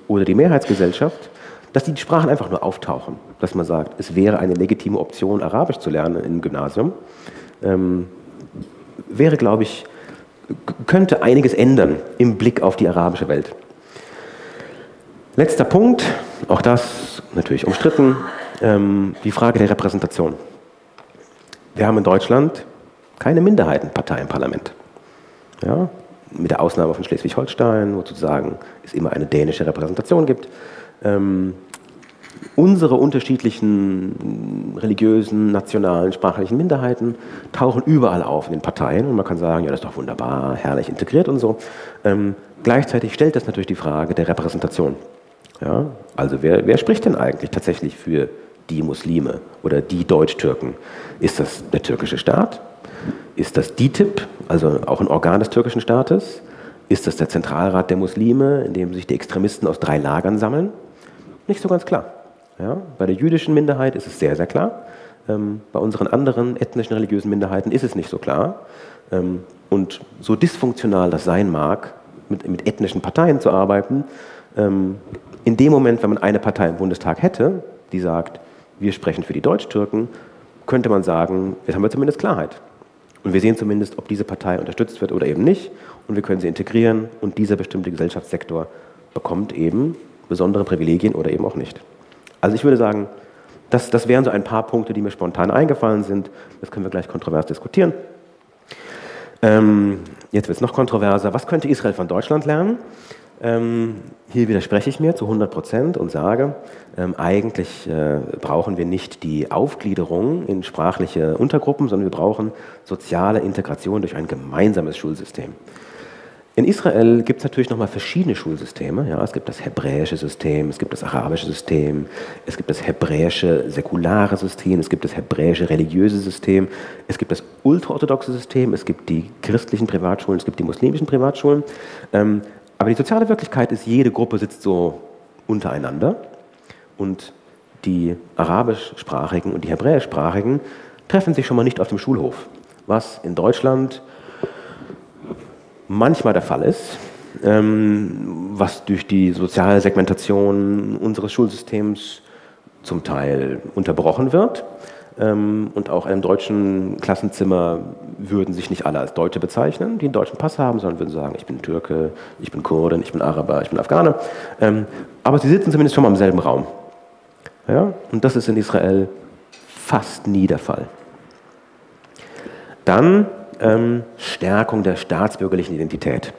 oder die Mehrheitsgesellschaft, dass die Sprachen einfach nur auftauchen, dass man sagt, es wäre eine legitime Option, Arabisch zu lernen im Gymnasium, wäre, glaube ich, könnte einiges ändern im Blick auf die arabische Welt. Letzter Punkt, auch das natürlich umstritten, die Frage der Repräsentation. Wir haben in Deutschland keine Minderheitenpartei im Parlament. Ja? Mit der Ausnahme von Schleswig-Holstein, wo sozusagen es immer eine dänische Repräsentation gibt. Unsere unterschiedlichen religiösen, nationalen, sprachlichen Minderheiten tauchen überall auf in den Parteien und man kann sagen, ja, das ist doch wunderbar, herrlich integriert und so. Gleichzeitig stellt das natürlich die Frage der Repräsentation. Ja? Also wer spricht denn eigentlich tatsächlich für die Muslime oder die Deutsch-Türken? Ist das der türkische Staat? Ist das DİTİB, also auch ein Organ des türkischen Staates? Ist das der Zentralrat der Muslime, in dem sich die Extremisten aus 3 Lagern sammeln? Nicht so ganz klar. Ja, bei der jüdischen Minderheit ist es sehr, sehr klar. Bei unseren anderen ethnischen, religiösen Minderheiten ist es nicht so klar. Und so dysfunktional das sein mag, mit ethnischen Parteien zu arbeiten, in dem Moment, wenn man eine Partei im Bundestag hätte, die sagt, wir sprechen für die Deutsch-Türken, könnte man sagen, jetzt haben wir zumindest Klarheit. Und wir sehen zumindest, ob diese Partei unterstützt wird oder eben nicht. Und wir können sie integrieren und dieser bestimmte Gesellschaftssektor bekommt eben besondere Privilegien oder eben auch nicht. Also ich würde sagen, das wären so ein paar Punkte, die mir spontan eingefallen sind. Das können wir gleich kontrovers diskutieren. Jetzt wird es noch kontroverser. Was könnte Israel von Deutschland lernen? Hier widerspreche ich mir zu 100% und sage, eigentlich brauchen wir nicht die Aufgliederung in sprachliche Untergruppen, sondern wir brauchen soziale Integration durch ein gemeinsames Schulsystem. In Israel gibt es natürlich nochmal verschiedene Schulsysteme. Ja, es gibt das hebräische System, es gibt das arabische System, es gibt das hebräische säkulare System, es gibt das hebräische religiöse System, es gibt das ultraorthodoxe System, es gibt die christlichen Privatschulen, es gibt die muslimischen Privatschulen. Aber die soziale Wirklichkeit ist, jede Gruppe sitzt so untereinander und die arabischsprachigen und die hebräischsprachigen treffen sich schon mal nicht auf dem Schulhof, was in Deutschland manchmal der Fall ist, was durch die soziale Segmentation unseres Schulsystems zum Teil unterbrochen wird. Und auch in einem deutschen Klassenzimmer würden sich nicht alle als Deutsche bezeichnen, die einen deutschen Pass haben, sondern würden sagen, ich bin Türke, ich bin Kurde, ich bin Araber, ich bin Afghane. Aber sie sitzen zumindest schon mal im selben Raum. Ja? Und das ist in Israel fast nie der Fall. Dann Stärkung der staatsbürgerlichen Identität.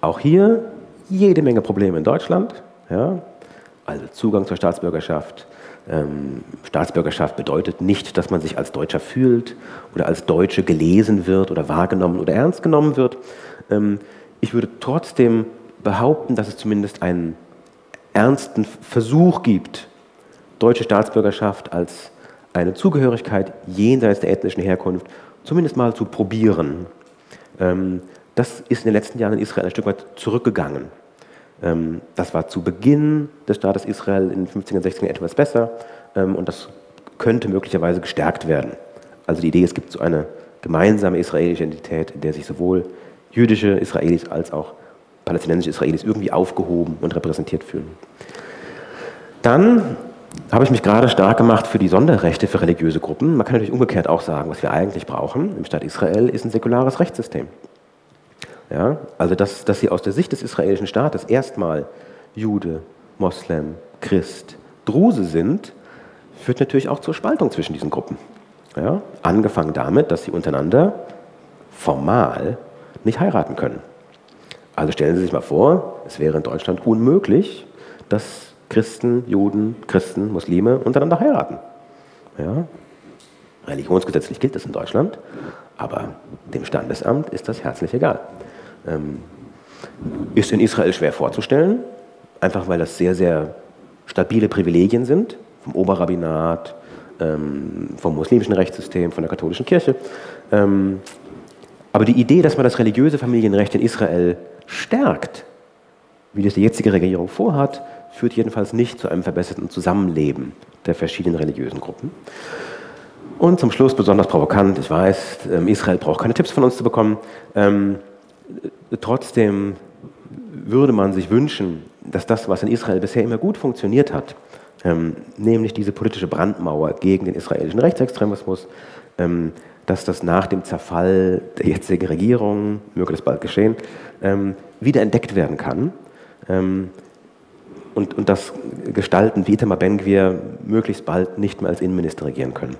Auch hier jede Menge Probleme in Deutschland, ja? Also Zugang zur Staatsbürgerschaft. Staatsbürgerschaft bedeutet nicht, dass man sich als Deutscher fühlt oder als Deutsche gelesen wird oder wahrgenommen oder ernst genommen wird. Ich würde trotzdem behaupten, dass es zumindest einen ernsten Versuch gibt, deutsche Staatsbürgerschaft als eine Zugehörigkeit jenseits der ethnischen Herkunft zumindest mal zu probieren. Das ist in den letzten Jahren in Israel ein Stück weit zurückgegangen. Das war zu Beginn des Staates Israel in den 50er und 60er etwas besser und das könnte möglicherweise gestärkt werden. Also die Idee, es gibt so eine gemeinsame israelische Identität, in der sich sowohl jüdische Israelis als auch palästinensische Israelis irgendwie aufgehoben und repräsentiert fühlen. Dann habe ich mich gerade stark gemacht für die Sonderrechte für religiöse Gruppen. Man kann natürlich umgekehrt auch sagen, was wir eigentlich brauchen im Staat Israel, ist ein säkulares Rechtssystem. Ja, also dass sie aus der Sicht des israelischen Staates erstmal Jude, Moslem, Christ, Druse sind, führt natürlich auch zur Spaltung zwischen diesen Gruppen. Ja, angefangen damit, dass sie untereinander formal nicht heiraten können. Also stellen Sie sich mal vor, es wäre in Deutschland unmöglich, dass Christen, Juden, Christen, Muslime untereinander heiraten. Ja, religionsgesetzlich gilt das in Deutschland, aber dem Standesamt ist das herzlich egal. Ist in Israel schwer vorzustellen, einfach weil das sehr, sehr stabile Privilegien sind, vom Oberrabbinat, vom muslimischen Rechtssystem, von der katholischen Kirche. Aber die Idee, dass man das religiöse Familienrecht in Israel stärkt, wie das die jetzige Regierung vorhat, führt jedenfalls nicht zu einem verbesserten Zusammenleben der verschiedenen religiösen Gruppen. Und zum Schluss, besonders provokant, ich weiß, Israel braucht keine Tipps von uns zu bekommen, trotzdem würde man sich wünschen, dass das, was in Israel bisher immer gut funktioniert hat, nämlich diese politische Brandmauer gegen den israelischen Rechtsextremismus, dass das nach dem Zerfall der jetzigen Regierung, möge das bald geschehen, wieder entdeckt werden kann und dass Gestalten wie Itamar Ben-Gvir möglichst bald nicht mehr als Innenminister regieren können.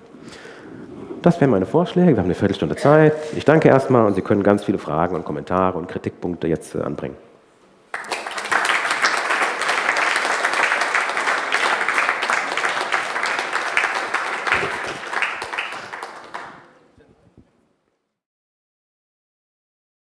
Das wären meine Vorschläge. Wir haben eine Viertelstunde Zeit. Ich danke erstmal und Sie können ganz viele Fragen und Kommentare und Kritikpunkte jetzt anbringen.